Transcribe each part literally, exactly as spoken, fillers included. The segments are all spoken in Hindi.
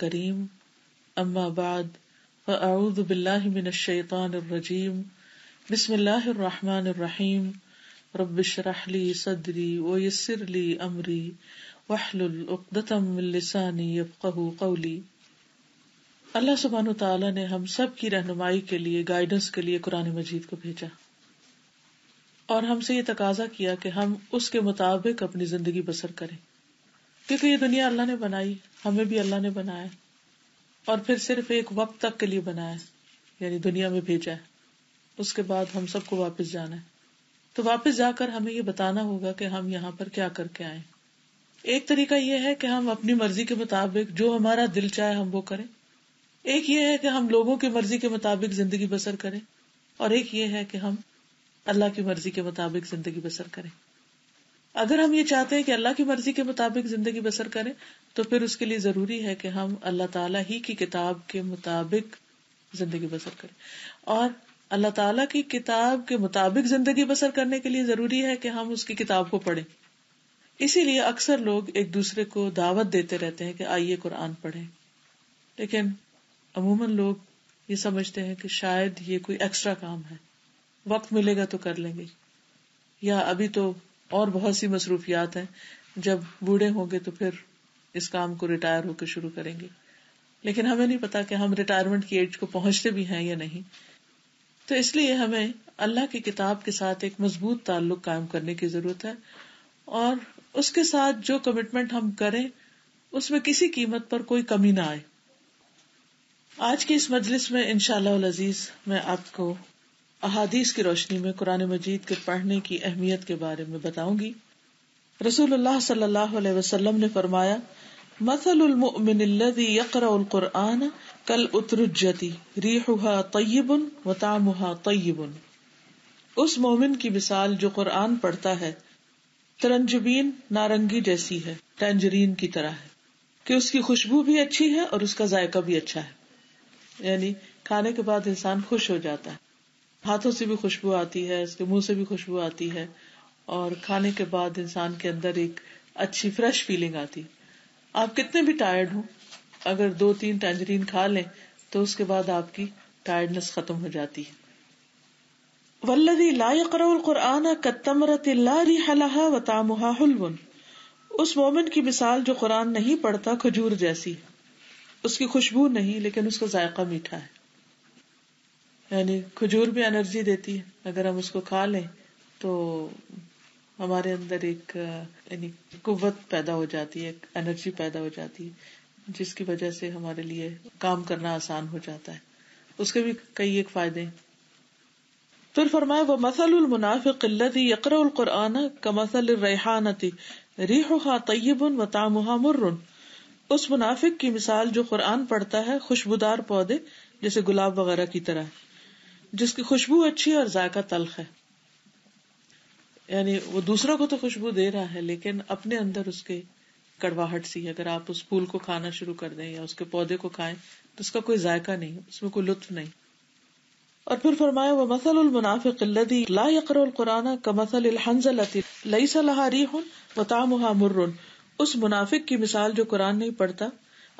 करीम अम्मा बाद फअऊज़ु बिल्लाहि मिनश्शैतानिर्रजीम बिस्मिल्लाहिर्रहमानिर्रहीम रब्बिश्रह ली सदरी वयस्सिर ली अमरी वहलुल उक़्दतम मिन लिसानी यफ़क़हू क़ौली। अल्लाह सुब्हानहु व तआला ने हम सब की रहनुमाई के लिए, गाइडेंस के लिए कुरान मजीद को भेजा और हमसे ये तकाजा किया कि हम उसके मुताबिक अपनी जिंदगी बसर करें, क्योंकि ये दुनिया अल्लाह ने बनाई, हमें भी अल्लाह ने बनाया और फिर सिर्फ एक वक्त तक के लिए बनाया, यानी दुनिया में भेजा है। उसके बाद हम सबको वापस जाना है, तो वापस जाकर हमें ये बताना होगा कि हम यहाँ पर क्या करके आए। एक तरीका यह है कि हम अपनी मर्जी के मुताबिक जो हमारा दिल चाहे हम वो करें, एक ये है कि हम लोगों की मर्जी के मुताबिक जिंदगी बसर करें, और एक ये है कि हम अल्लाह की मर्जी के मुताबिक जिंदगी बसर करें। अगर हम ये चाहते हैं कि अल्लाह की मर्जी के मुताबिक जिंदगी बसर करें, तो फिर उसके लिए जरूरी है कि हम अल्लाह ताला ही की किताब के मुताबिक जिंदगी बसर करें, और अल्लाह ताला की किताब के मुताबिक जिंदगी बसर करने के लिए जरूरी है कि हम उसकी किताब को पढ़ें। इसीलिए अक्सर लोग एक दूसरे को दावत देते रहते हैं कि आइए कुरान पढ़ें, लेकिन अमूमन लोग ये समझते हैं कि शायद ये कोई एक्स्ट्रा काम है, वक्त मिलेगा तो कर लेंगे, या अभी तो और बहुत सी मसरूफियात हैं, जब बूढ़े होंगे तो फिर इस काम को रिटायर होकर शुरू करेंगे। लेकिन हमें नहीं पता कि हम रिटायरमेंट की एज को पहुंचते भी हैं या नहीं, तो इसलिए हमें अल्लाह की किताब के साथ एक मजबूत ताल्लुक कायम करने की जरूरत है, और उसके साथ जो कमिटमेंट हम करें उसमें किसी कीमत पर कोई कमी ना आए। आज की इस मजलिस में इंशाअल्लाह अजीज मैं आपको अहादीस की रोशनी में कुरान मजीद के पढ़ने की अहमियत के बारे में बताऊंगी। रसूलुल्लाह सल्लल्लाहु अलैहि वसल्लम ने फरमाया, मसलुल मुमिन अल्लज़ी यक़राउल कुरान कल उतरुज्जती रीहुहा तय्यबुन व तामुहा तय्यबुन। उस मोमिन की मिसाल जो कुरान पढ़ता है तरंजबीन नारंगी जैसी है, टैंजरीन की तरह है, कि उसकी खुशबू भी अच्छी है और उसका जायका भी अच्छा है, यानी खाने के बाद इंसान खुश हो जाता है, हाथों से भी खुशबू आती है, उसके मुंह से भी खुशबू आती है, और खाने के बाद इंसान के अंदर एक अच्छी फ्रेश फीलिंग आती है। आप कितने भी टायर्ड हो, अगर दो तीन टैंजरीन खा लें तो उसके बाद आपकी टायर्डनेस खत्म हो जाती है। वल्लज़ी ला यक़राउल कुरान कत्तमरति ला रिहा लहा व तामुहा हुल्वुन। उस मोमिन की मिसाल जो कुरान नहीं पढ़ता खजूर जैसी, उसकी खुशबू नहीं लेकिन उसका जायका मीठा है, यानी खजूर भी एनर्जी देती है, अगर हम उसको खा लें तो हमारे अंदर एक यानी कुव्वत पैदा हो जाती है, एनर्जी पैदा हो जाती है, जिसकी वजह से हमारे लिए काम करना आसान हो जाता है। उसके भी कई एक फायदे हैं। तो फरमाया, व मसलुल मुनाफिक़ अल्लज़ी यक़राउल कुरान कमसलिर रैहानति रिहुहा तय्यबुन व तामुहा मुर्रुन। उस मुनाफिक की मिसाल जो कुरान पढ़ता है खुशबूदार पौधे जैसे गुलाब वगैरह की तरह, जिसकी खुशबू अच्छी और जायका तल्ख है, यानी वो दूसरों को तो खुशबू दे रहा है लेकिन अपने अंदर उसके कड़वाहट सी है। अगर आप उस फूल को खाना शुरू कर दें या उसके पौधे को खाएं तो उसका कोई जायका नहीं, उसमें कोई लुत्फ नहीं। और फिर फरमाया, व मसलुल मुनाफिक़ अल्लज़ी ला यक़राउल कुरान कमसलिल हंज़लति लैसा लहा रीहुन व तामुहा मुर्रुन। उस मुनाफिक की मिसाल जो कुरान नहीं पढ़ता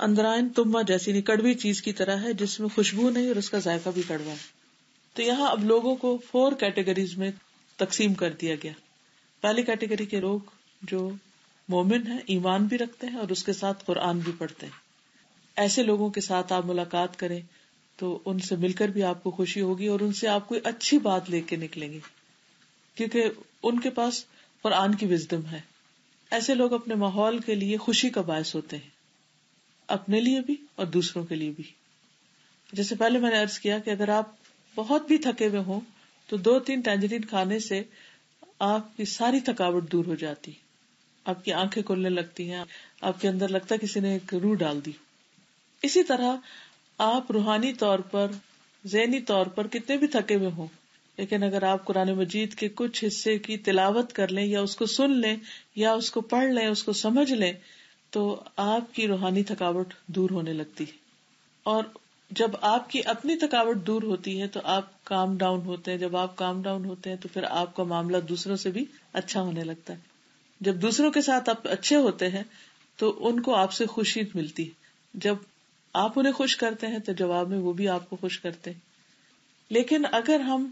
अंदरायन तुम्मा जैसी कड़वी चीज की तरह है, जिसमें खुशबू नहीं और उसका जायका भी कड़वा है। तो यहाँ अब लोगों को फोर कैटेगरीज में तकसीम कर दिया गया। पहली कैटेगरी के लोग जो मोमिन हैं, ईमान भी रखते हैं और उसके साथ कुरान भी पढ़ते हैं, ऐसे लोगों के साथ आप मुलाकात करें तो उनसे मिलकर भी आपको खुशी होगी और उनसे आप कोई अच्छी बात लेके निकलेंगे, क्योंकि उनके पास कुरान की विजडम है। ऐसे लोग अपने माहौल के लिए खुशी का बायस होते हैं, अपने लिए भी और दूसरों के लिए भी। जैसे पहले मैंने अर्ज किया कि अगर आप बहुत भी थके हुए हो तो दो तीन टैंजरीन खाने से आपकी सारी थकावट दूर हो जाती, आपकी आंखें खुलने लगती हैं, आपके अंदर लगता है किसी ने एक रूह डाल दी। इसी तरह आप रूहानी तौर पर, ज़हनी तौर पर कितने भी थके हुए हो, लेकिन अगर आप कुरान मजीद के कुछ हिस्से की तिलावत कर लें या उसको सुन लें या उसको पढ़ लें, उसको समझ लें, तो आपकी रूहानी थकावट दूर होने लगती है। और जब आपकी अपनी थकावट दूर होती है तो आप काम डाउन होते हैं, जब आप काम डाउन होते हैं तो फिर आपका मामला दूसरों से भी अच्छा होने लगता है। जब दूसरों के साथ आप अच्छे होते हैं तो उनको आपसे खुशी मिलती है, जब आप उन्हें खुश करते हैं तो जवाब में वो भी आपको खुश करते हैं। लेकिन अगर हम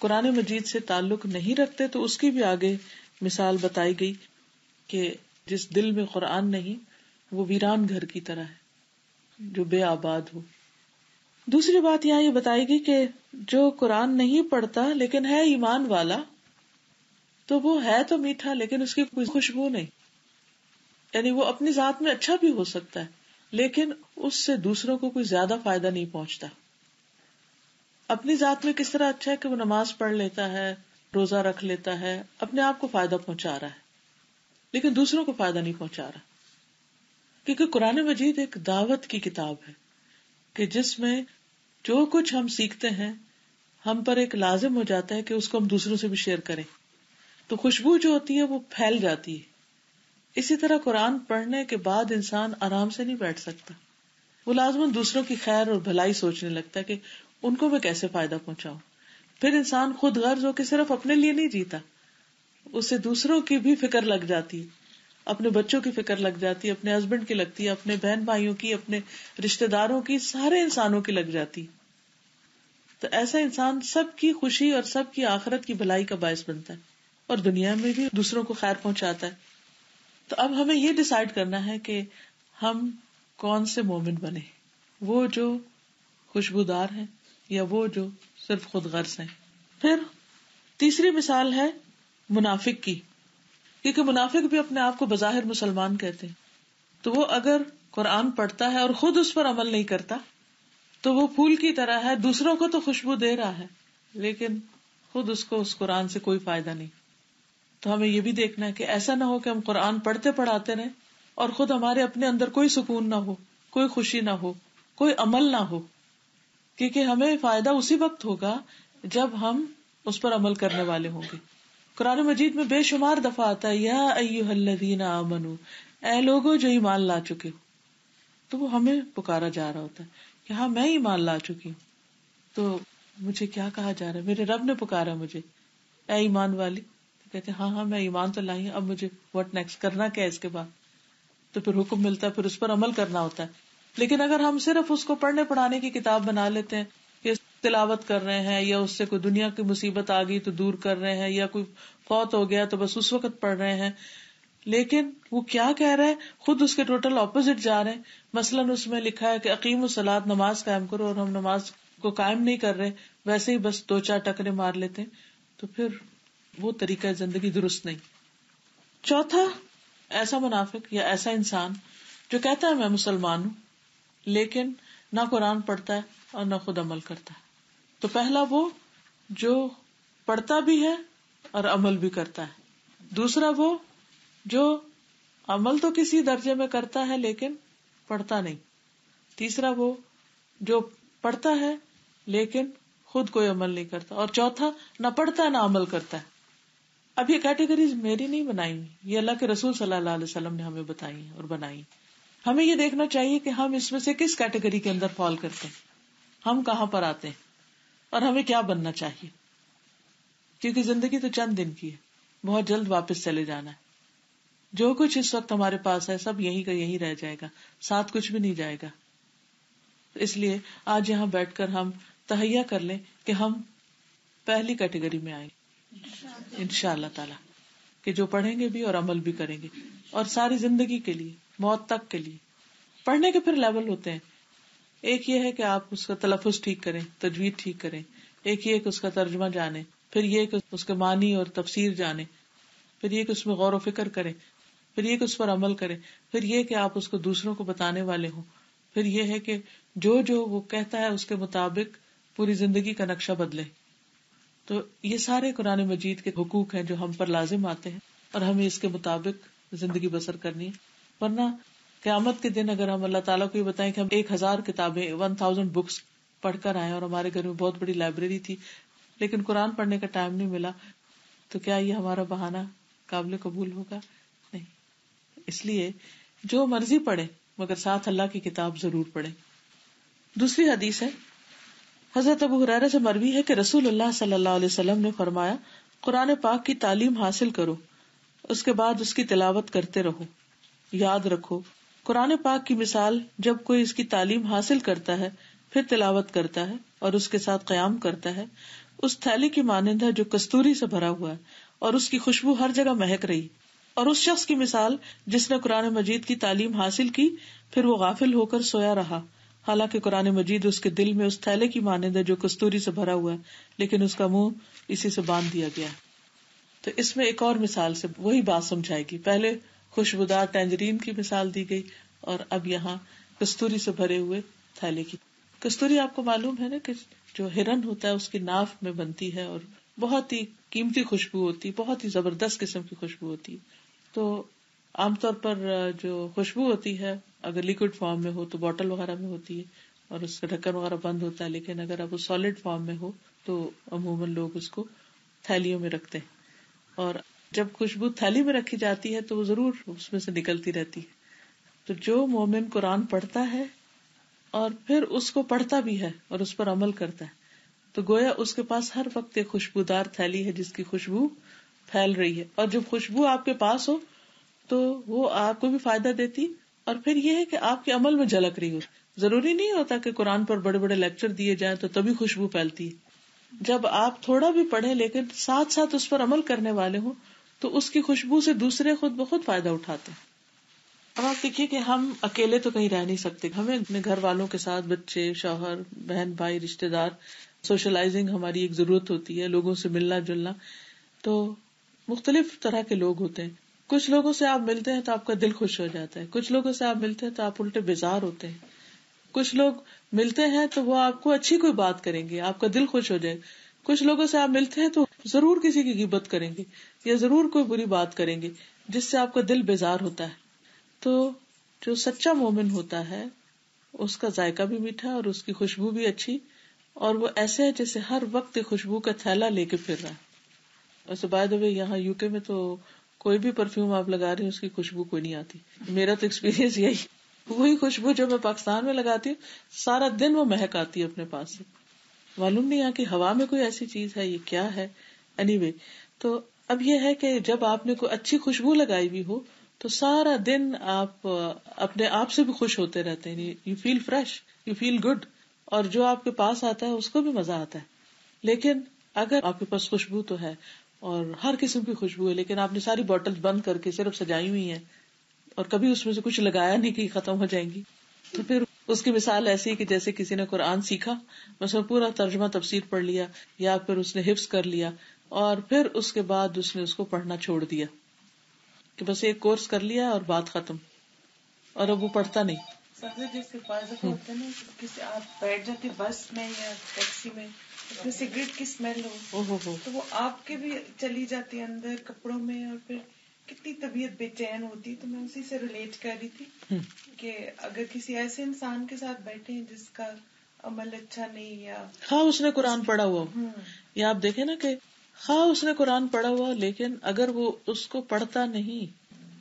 कुरान मजीद से ताल्लुक नहीं रखते तो उसकी भी आगे मिसाल बताई गई कि जिस दिल में कुरान नहीं वो वीरान घर की तरह है जो बेआबाद हो। दूसरी बात यहाँ ये बताई गई कि जो कुरान नहीं पढ़ता लेकिन है ईमान वाला तो वो है तो मीठा लेकिन उसकी कोई खुशबू नहीं, यानी वो अपनी जात में अच्छा भी हो सकता है लेकिन उससे दूसरों को कोई ज्यादा फायदा नहीं पहुंचता। अपनी जात में किस तरह अच्छा है कि वो नमाज पढ़ लेता है, रोजा रख लेता है, अपने आप को फायदा पहुंचा रहा है लेकिन दूसरों को फायदा नहीं पहुंचा रहा, क्योंकि कुरान मजीद एक दावत की किताब है कि जिसमें जो कुछ हम सीखते हैं हम पर एक लाजिम हो जाता है कि उसको हम दूसरों से भी शेयर करें, तो खुशबू जो होती है वो फैल जाती है। इसी तरह कुरान पढ़ने के बाद इंसान आराम से नहीं बैठ सकता, वो लाजमन दूसरों की खैर और भलाई सोचने लगता है कि उनको मैं कैसे फायदा पहुंचाऊं। फिर इंसान खुद गर्ज हो के सिर्फ अपने लिए नहीं जीता, उससे दूसरों की भी फिक्र लग जाती है, अपने बच्चों की फिक्र लग जाती है, अपने हस्बैंड की लगती है, अपने बहन भाइयों की, अपने रिश्तेदारों की, सारे इंसानों की लग जाती। तो ऐसा इंसान सबकी खुशी और सबकी आखिरत की भलाई का बायस बनता है और दुनिया में भी दूसरों को खैर पहुंचाता है। तो अब हमें ये डिसाइड करना है कि हम कौन से मोमिन बने, वो जो खुशबूदार हैं या वो जो सिर्फ खुद गर्ज हैं। फिर तीसरी मिसाल है मुनाफिक की, क्योंकि मुनाफिक भी अपने आप को बजाहिर मुसलमान कहते हैं, तो वो अगर कुरान पढ़ता है और खुद उस पर अमल नहीं करता तो वो फूल की तरह है, दूसरों को तो खुशबू दे रहा है लेकिन खुद उसको उस कुरान से कोई फायदा नहीं। तो हमें ये भी देखना है कि ऐसा ना हो कि हम कुरान पढ़ते पढ़ाते रहें और खुद हमारे अपने अंदर कोई सुकून ना हो, कोई खुशी ना हो, कोई अमल ना हो, क्योंकि हमें फायदा उसी वक्त होगा जब हम उस पर अमल करने वाले होंगे। कुरान मजीद में बेशुमार दफा आता है या अय्युहल्लज़ीना आमनू, ऐ लोगो जो ईमान ला चुके हो, तो वो हमें पुकारा जा रहा होता है कि हाँ मैं ईमान ला चुकी हूँ, तो मुझे क्या कहा जा रहा है, मेरे रब ने पुकारा मुझे, ऐ ईमान वाली, कहते हाँ हाँ मैं ईमान तो लाई हूँ, अब मुझे व्हाट नेक्स्ट, करना क्या है इसके बाद। तो फिर हुक्म मिलता है, फिर उस पर अमल करना होता है। लेकिन अगर हम सिर्फ उसको पढ़ने पढ़ाने की किताब बना लेते हैं कि तिलावत कर रहे हैं या उससे कोई दुनिया की मुसीबत आ गई तो दूर कर रहे हैं या कोई फौत हो गया तो बस उस वक्त पढ़ रहे हैं, लेकिन वो क्या कह रहा है खुद उसके टोटल ऑपोजिट जा रहे हैं। मसलन उसमें लिखा है कि अकीमुस्सलात, नमाज कायम करो, और हम नमाज को कायम नहीं कर रहे, वैसे ही बस दो चार टकरे मार लेते हैं, तो फिर वो तरीका जिंदगी दुरुस्त नहीं। चौथा ऐसा मुनाफिक या ऐसा इंसान जो कहता है मैं मुसलमान हूँ लेकिन ना कुरान पढ़ता है और ना खुद अमल करता है। तो पहला वो जो पढ़ता भी है और अमल भी करता है, दूसरा वो जो अमल तो किसी दर्जे में करता है लेकिन पढ़ता नहीं, तीसरा वो जो पढ़ता है लेकिन खुद कोई अमल नहीं करता, और चौथा ना पढ़ता है ना अमल करता है। अब ये कैटेगरीज मेरी नहीं बनाई, ये अल्लाह के रसूल सल्लल्लाहु अलैहि वसल्लम ने हमें बताई और बनाई। हमें ये देखना चाहिए कि हम इसमें से किस कैटेगरी के अंदर फॉल करते हैं, हम कहाँ पर आते हैं और हमें क्या बनना चाहिए, क्योंकि जिंदगी तो चंद दिन की है, बहुत जल्द वापस चले जाना है। जो कुछ इस वक्त हमारे पास है सब यहीं का यहीं रह जाएगा, साथ कुछ भी नहीं जाएगा। इसलिए आज यहाँ बैठकर हम तहैया कर लें कि हम पहली कैटेगरी में आएंगे इंशाअल्लाह ताला, कि जो पढ़ेंगे भी और अमल भी करेंगे और सारी जिंदगी के लिए, मौत तक के लिए। पढ़ने के फिर लेवल होते हैं, एक ये है कि आप उसका तलफ़ुज़ ठीक करें, तजवीद ठीक करें, एक ये कि उसका तर्जुमा जाने, फिर ये कि उसके मानी और तफसीर जाने, फिर ये कि उसमें गौर व फिक्र करें, फिर ये कि उस पर अमल करें, फिर ये कि आप उसको दूसरों को बताने वाले हों, फिर ये है कि जो जो वो कहता है उसके मुताबिक पूरी जिंदगी का नक्शा बदले। तो ये सारे कुरान मजीद के हुकूक हैं जो हम पर लाजिम आते हैं और हमें इसके मुताबिक जिंदगी बसर करनी है, वरना क़यामत के दिन अगर हम अल्लाह ताला को ये बताएं कि हम एक हजार किताबें वन थाउजेंड बुक्स पढ़कर आए और हमारे घर में बहुत बड़ी लाइब्रेरी थी लेकिन कुरान पढ़ने का टाइम नहीं मिला, तो क्या ये हमारा बहाना काबिल कबूल होगा? नहीं। इसलिए जो मर्जी पढ़े मगर साथ अल्लाह की किताब जरूर पढ़े। दूसरी हदीस है, हजरत अबू हुरैरा से मरवी है कि रसूलुल्लाह सल्लल्लाहु अलैहि वसल्लम ने फरमाया, कुरान पाक की तालीम हासिल करो, उसके बाद उसकी तिलावत करते रहो, याद रखो, कुरान पाक की मिसाल जब कोई इसकी तालीम हासिल करता है, फिर तिलावत करता है और उसके साथ क़याम करता है, उस थैली की मानंद है जो कस्तूरी से भरा हुआ है और उसकी खुशबू हर जगह महक रही। और उस शख्स की मिसाल जिसने कुरान मजीद की तालीम हासिल की, फिर वो गाफिल होकर सोया रहा, हालांकि कुरान मजीद उसके दिल में उस थैले की मानंद है जो कस्तूरी से भरा हुआ है, लेकिन उसका मुंह इसी से बांध दिया गया। तो इसमें एक और मिसाल से वही बात समझाएगी। पहले खुशबूदार टैंजरीन की मिसाल दी गई और अब यहाँ कस्तूरी से भरे हुए थैले की। कस्तूरी आपको मालूम है ना कि जो हिरन होता है उसकी नाफ में बनती है और बहुत ही कीमती खुशबू होती है, बहुत ही जबरदस्त किस्म की खुशबू होती है। तो आमतौर पर जो खुशबू होती है अगर लिक्विड फॉर्म में हो तो बॉटल वगैरह में होती है और उसका ढक्कन वगैरह बंद होता है, लेकिन अगर अब वो सॉलिड फॉर्म में हो तो अमूमन लोग उसको थैलियों में रखते हैं। और जब खुशबू थैली में रखी जाती है तो वो जरूर उसमें से निकलती रहती है। तो जो मोमिन कुरान पढ़ता है और फिर उसको पढ़ता भी है और उस पर अमल करता है, तो गोया उसके पास हर वक्त एक खुशबूदार थैली है जिसकी खुशबू फैल रही है। और जब खुशबू आपके पास हो तो वो आपको भी फायदा देती और फिर यह है कि आपके अमल में झलक रही हो। जरूरी नहीं होता कि कुरान पर बड़े बड़े लेक्चर दिए जाए तो तभी खुशबू फैलती है। जब आप थोड़ा भी पढ़े लेकिन साथ साथ उस पर अमल करने वाले हो तो उसकी खुशबू से दूसरे खुद ब खुद फायदा उठाते हैं। अब आप देखिए कि हम अकेले तो कहीं रह नहीं सकते, हमें अपने घर वालों के साथ, बच्चे, शौहर, बहन भाई, रिश्तेदार, सोशलाइजिंग हमारी एक जरूरत होती है, लोगों से मिलना जुलना। तो मुख्तलिफ तरह के लोग होते हैं। कुछ लोगों से आप मिलते हैं तो आपका दिल खुश हो जाता है, कुछ लोगों से आप मिलते हैं तो आप उल्टे बेजार होते हैं, कुछ लोग मिलते हैं तो वो आपको अच्छी कोई बात करेंगे, आपका दिल खुश हो जाए, कुछ लोगों से आप मिलते हैं तो जरूर किसी की गिबत करेंगे या जरूर कोई बुरी बात करेंगे जिससे आपका दिल बेजार होता है। तो जो सच्चा मोमिन होता है उसका जायका भी मीठा और उसकी खुशबू भी अच्छी, और वो ऐसे है जैसे हर वक्त खुशबू का थैला लेके फिर रहा है। और सो बाय द वे यहाँ यूके में तो कोई भी परफ्यूम आप लगा रहे हो उसकी खुशबू कोई नहीं आती। मेरा तो एक्सपीरियंस यही, वही खुशबू जो मैं पाकिस्तान में लगाती हूँ सारा दिन वो महक आती है अपने पास से। मालूम नहीं यहाँ की हवा में कोई ऐसी चीज है, ये क्या है। एनीवे, तो अब ये है कि जब आपने कोई अच्छी खुशबू लगाई भी हो तो सारा दिन आप अपने आप से भी खुश होते रहते हैं। You feel fresh, you feel good, और जो आपके पास आता है उसको भी मजा आता है। लेकिन अगर आपके पास खुशबू तो है और हर किस्म की खुशबू है, लेकिन आपने सारी बॉटल बंद करके सिर्फ सजाई हुई है और कभी उसमें से कुछ लगाया नहीं कि खत्म हो जाएंगी, तो फिर उसकी मिसाल ऐसी कि जैसे किसी ने कुरान सीखा, उसमें पूरा तर्जमा तफसीर पढ़ लिया या फिर उसने हिफ्स कर लिया और फिर उसके बाद उसने उसको पढ़ना छोड़ दिया कि बस एक कोर्स कर लिया और बात खत्म, और अब वो पढ़ता नहीं। जैसे होता है ना, किसी आप बैठ जाते बस में या टैक्सी में, उसमें सिगरेट की स्मेल हो तो वो आपके भी चली जाती है अंदर कपड़ों में, और फिर कितनी तबीयत बेचैन होती। तो मैं उसी से रिलेट कर रही थी कि अगर किसी ऐसे इंसान के साथ बैठे हैं जिसका अमल अच्छा नहीं, या हाँ उसने कुरान पढ़ा हुआ, या आप देखें ना कि हाँ उसने कुरान पढ़ा हुआ लेकिन अगर वो उसको पढ़ता नहीं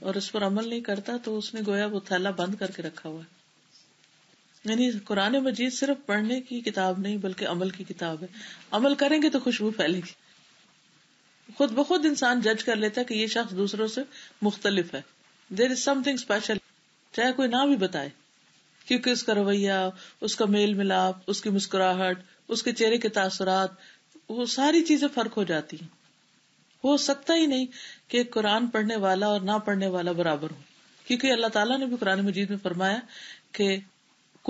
और उस पर अमल नहीं करता तो उसने गोया वो थैला बंद करके रखा हुआ है। यानी कुरान मजीद सिर्फ पढ़ने की किताब नहीं बल्कि अमल की किताब है। अमल करेंगे तो खुशबू फैलेगी। खुद ब खुद इंसान जज कर लेता है कि ये शख्स दूसरों से मुख्तलिफ है, देयर इज समथिंग स्पेशल, चाहे कोई ना भी बताए, क्योंकि उसका रवैया, उसका मेल मिलाप, उसकी मुस्कुराहट, उसके चेहरे के तासुरात, वो सारी चीजें फर्क हो जाती हैं। हो सकता ही नहीं कि कुरान पढ़ने वाला और ना पढ़ने वाला बराबर हो, क्योंकि अल्लाह ताला ने भी कुरान मजीद में फरमाया कि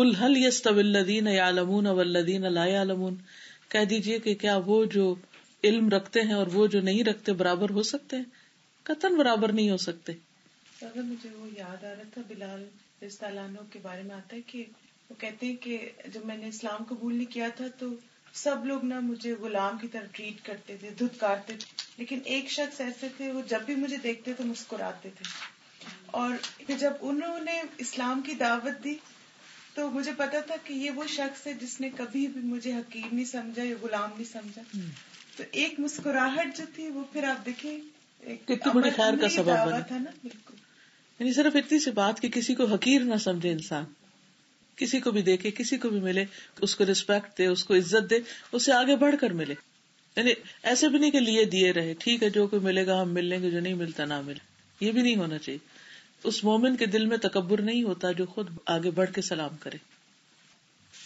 कुल हल यस्तविल्लज़ीन यालमून वल्लज़ीन ला यालमून, कह दीजिए कि क्या वो जो इल्म रखते हैं और वो जो नहीं रखते बराबर हो सकते हैं? कतन बराबर नहीं हो सकते। अगर मुझे वो याद आ रहा था, बिलाल रिस्तालानो के बारे में आता है कि वो कहते हैं कि जब मैंने इस्लाम कबूल नहीं किया था तो सब लोग ना मुझे गुलाम की तरह ट्रीट करते थे, धुतकारते थे, लेकिन एक शख्स ऐसे थे वो जब भी मुझे देखते तो मुस्कुराते थे। और जब उन्होंने इस्लाम की दावत दी तो मुझे पता था कि ये वो शख्स है जिसने कभी भी मुझे हकीर नहीं समझा या गुलाम नहीं समझा। तो एक मुस्कुराहट जो थी वो फिर आप देखिए कितनी बड़ी खैर का सबब था ना। बिल्कुल, यानी सिर्फ इतनी सी बात कि किसी को हकीर ना समझे इंसान, किसी को भी देखे, किसी को भी मिले, उसको रिस्पेक्ट दे, उसको इज्जत दे, उससे आगे बढ़कर मिले। यानी ऐसे भी नहीं के लिए दिए रहे, ठीक है जो कोई मिलेगा हम मिल लेंगे, जो नहीं मिलता ना मिले, ये भी नहीं होना चाहिए। उस मोमिन के दिल में तकब्बुर नहीं होता जो खुद आगे बढ़ के सलाम करे।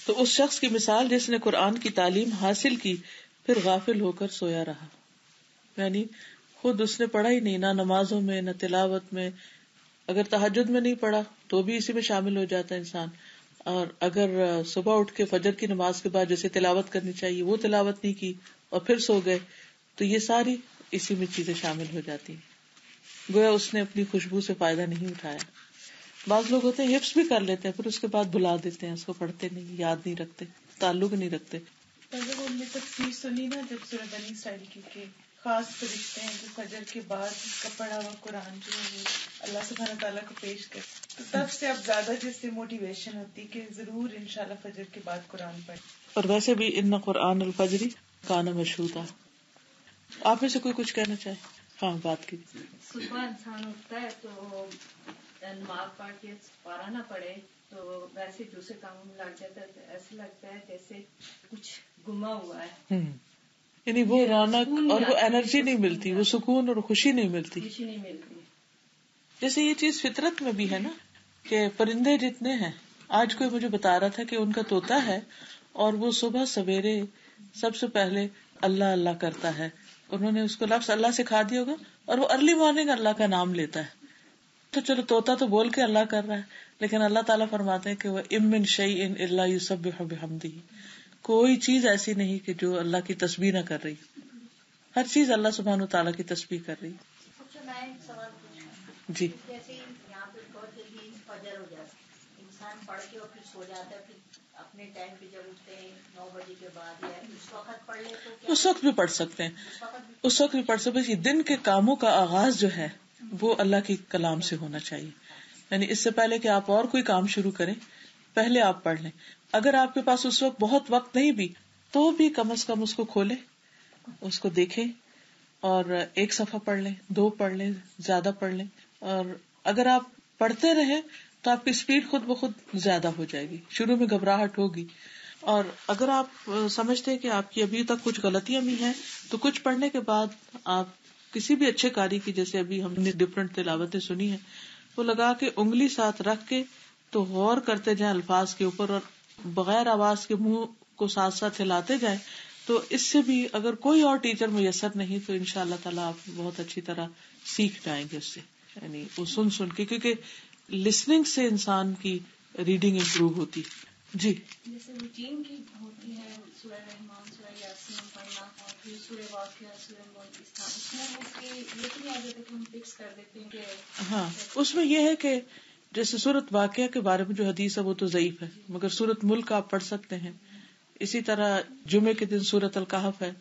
तो उस शख्स की मिसाल जिसने कुरान की तालीम हासिल की फिर गाफिल होकर सोया रहा, यानी खुद उसने पढ़ा ही नहीं, ना नमाजों में ना तिलावत में। अगर तहज्जुद में नहीं पढ़ा तो भी इसी में शामिल हो जाता है इंसान, और अगर सुबह उठ के फजर की नमाज के बाद जैसे तिलावत करनी चाहिए वो तिलावत नहीं की और फिर सो गए, तो ये सारी इसी में चीजें शामिल हो जाती हैं। गोया उसने अपनी खुशबू से फायदा नहीं उठाया। बाज लोग होते हैं हिफ्स भी कर लेते हैं फिर उसके बाद भुला देते हैं, उसको पढ़ते नहीं, याद नहीं रखते, ताल्लुक नहीं रखते। तफसीर सुनी ना जब सूरह बनी इस्राईल की खास फरिश्ते हैं जो फजर के बाद का पढ़ा हुआ कुरान जो है अल्लाह सुब्हानहू तआला को पेश कर, तो तब से अब ज्यादा जिससे मोटिवेशन होती कि जरूर इंशाल्लाह फजर के बाद कुरान पढ़े। और वैसे भी इन्ना कुरान अल फजरी काना मशहूदा। आप में से कोई कुछ कहना चाहे? हाँ, बात की। सुबह इंसान उठता है तो नमाज पढ़ के पारा ना पड़े तो वैसे दूसरे कामों में लग जाता है, ऐसे लगता है जैसे कुछ गुमा हुआ है, यानी वो रौनक और वो एनर्जी नहीं मिलती, वो सुकून और खुशी नहीं मिलती, खुशी नहीं मिलती। जैसे ये चीज फितरत में भी है ना कि परिंदे जितने हैं, आज कोई मुझे बता रहा था कि उनका तोता है और वो सुबह सवेरे सबसे पहले अल्लाह अल्लाह करता है, उन्होंने उसको लफ्ज अल्लाह सिखा दिया होगा और वो अर्ली मॉर्निंग अल्लाह का नाम लेता है। तो चलो तोता तो बोल के अल्लाह कर रहा है, लेकिन अल्लाह ताला फरमाते हैं कि वह इमिन शैइन इल्ला युसब्बिहु बिहम्दिही, कोई चीज ऐसी नहीं कि जो अल्लाह की तस्बीह न कर रही, हर चीज अल्लाह सुब्हानहू तआला की तस्बीह कर रही। मैं एक सवाल पूछूं जी, जैसे यहाँ पे बहुत जल्दी फजर हो जाता है, इंसान पढ़ के और फिर सो जाता है, फिर अपने टाइम पे जब उठते हैं नौ बजे के बाद या उस वक्त पढ़ ले तो उस वक्त भी पढ़ सकते हैं, उस वक्त भी पढ़ सकते हैं। दिन के कामों का आगाज जो है वो अल्लाह के कलाम से होना चाहिए, यानी इससे पहले कि आप और कोई काम शुरू करें पहले आप पढ़ लें। अगर आपके पास उस वक्त बहुत वक्त नहीं भी तो भी कम से कम उसको खोलें, उसको देखें और एक सफा पढ़ लें, दो पढ़ लें, ज्यादा पढ़ लें। और अगर आप पढ़ते रहें तो आपकी स्पीड खुद ब खुद ज्यादा हो जाएगी, शुरू में घबराहट होगी। और अगर आप समझते हैं कि आपकी अभी तक कुछ गलतियां भी हैं तो कुछ पढ़ने के बाद आप किसी भी अच्छे कार्य की, जैसे अभी हमने डिफरेंट तिलावतें सुनी है, वो लगा के उंगली साथ रख के तो गौर करते जाएं अल्फाज के ऊपर और बगैर आवाज के मुंह को साथ साथ हिलाते जाएं। तो इससे भी अगर कोई और टीचर मुयसर नहीं तो इंशाअल्लाह ताला आप बहुत अच्छी तरह सीख जाएंगे उससे, यानी वो सुन सुन के, क्योंकि लिसनिंग से इंसान की रीडिंग इम्प्रूव होती है। जी, जैसे रूटीन की होती है सूरह रहमान, सूरह यासीन पढ़ना और फिर सूरह वाक़िया, सूरह मुल्क, इसमें हम फिक्स कर देते हैं कि हाँ, उसमें यह है कि जैसे सूरत वाक़िया के बारे में जो हदीस है वो तो ज़ईफ है, मगर सूरत मुल्क आप पढ़ सकते हैं। इसी तरह जुमे के दिन सूरत अल कहफ है,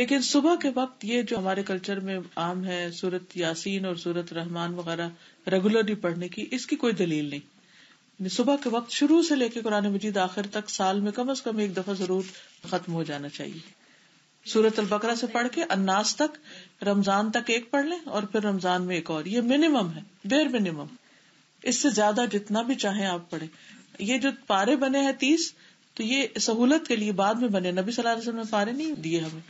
लेकिन सुबह के वक्त ये जो हमारे कल्चर में आम है सूरत यासीन और सूरत रहमान वगैरह रेगुलरली पढ़ने की, इसकी कोई दलील नहीं। सुबह के वक्त शुरू से लेकर कुरान मजीद आखिर तक साल में कम अज कम एक दफा जरूर खत्म हो जाना चाहिए। सूरत अल बकरा से पढ़ के अन्नास तक, रमजान तक एक पढ़ लें और फिर रमजान में एक और, ये मिनिमम है, बेर मिनिमम। इससे ज्यादा जितना भी चाहे आप पढ़े। ये जो पारे बने हैं तीस, तो ये सहूलत के लिए बाद में बने, नबी सल्लल्लाहु अलैहि वसल्लम ने पारे नहीं दिए हमें,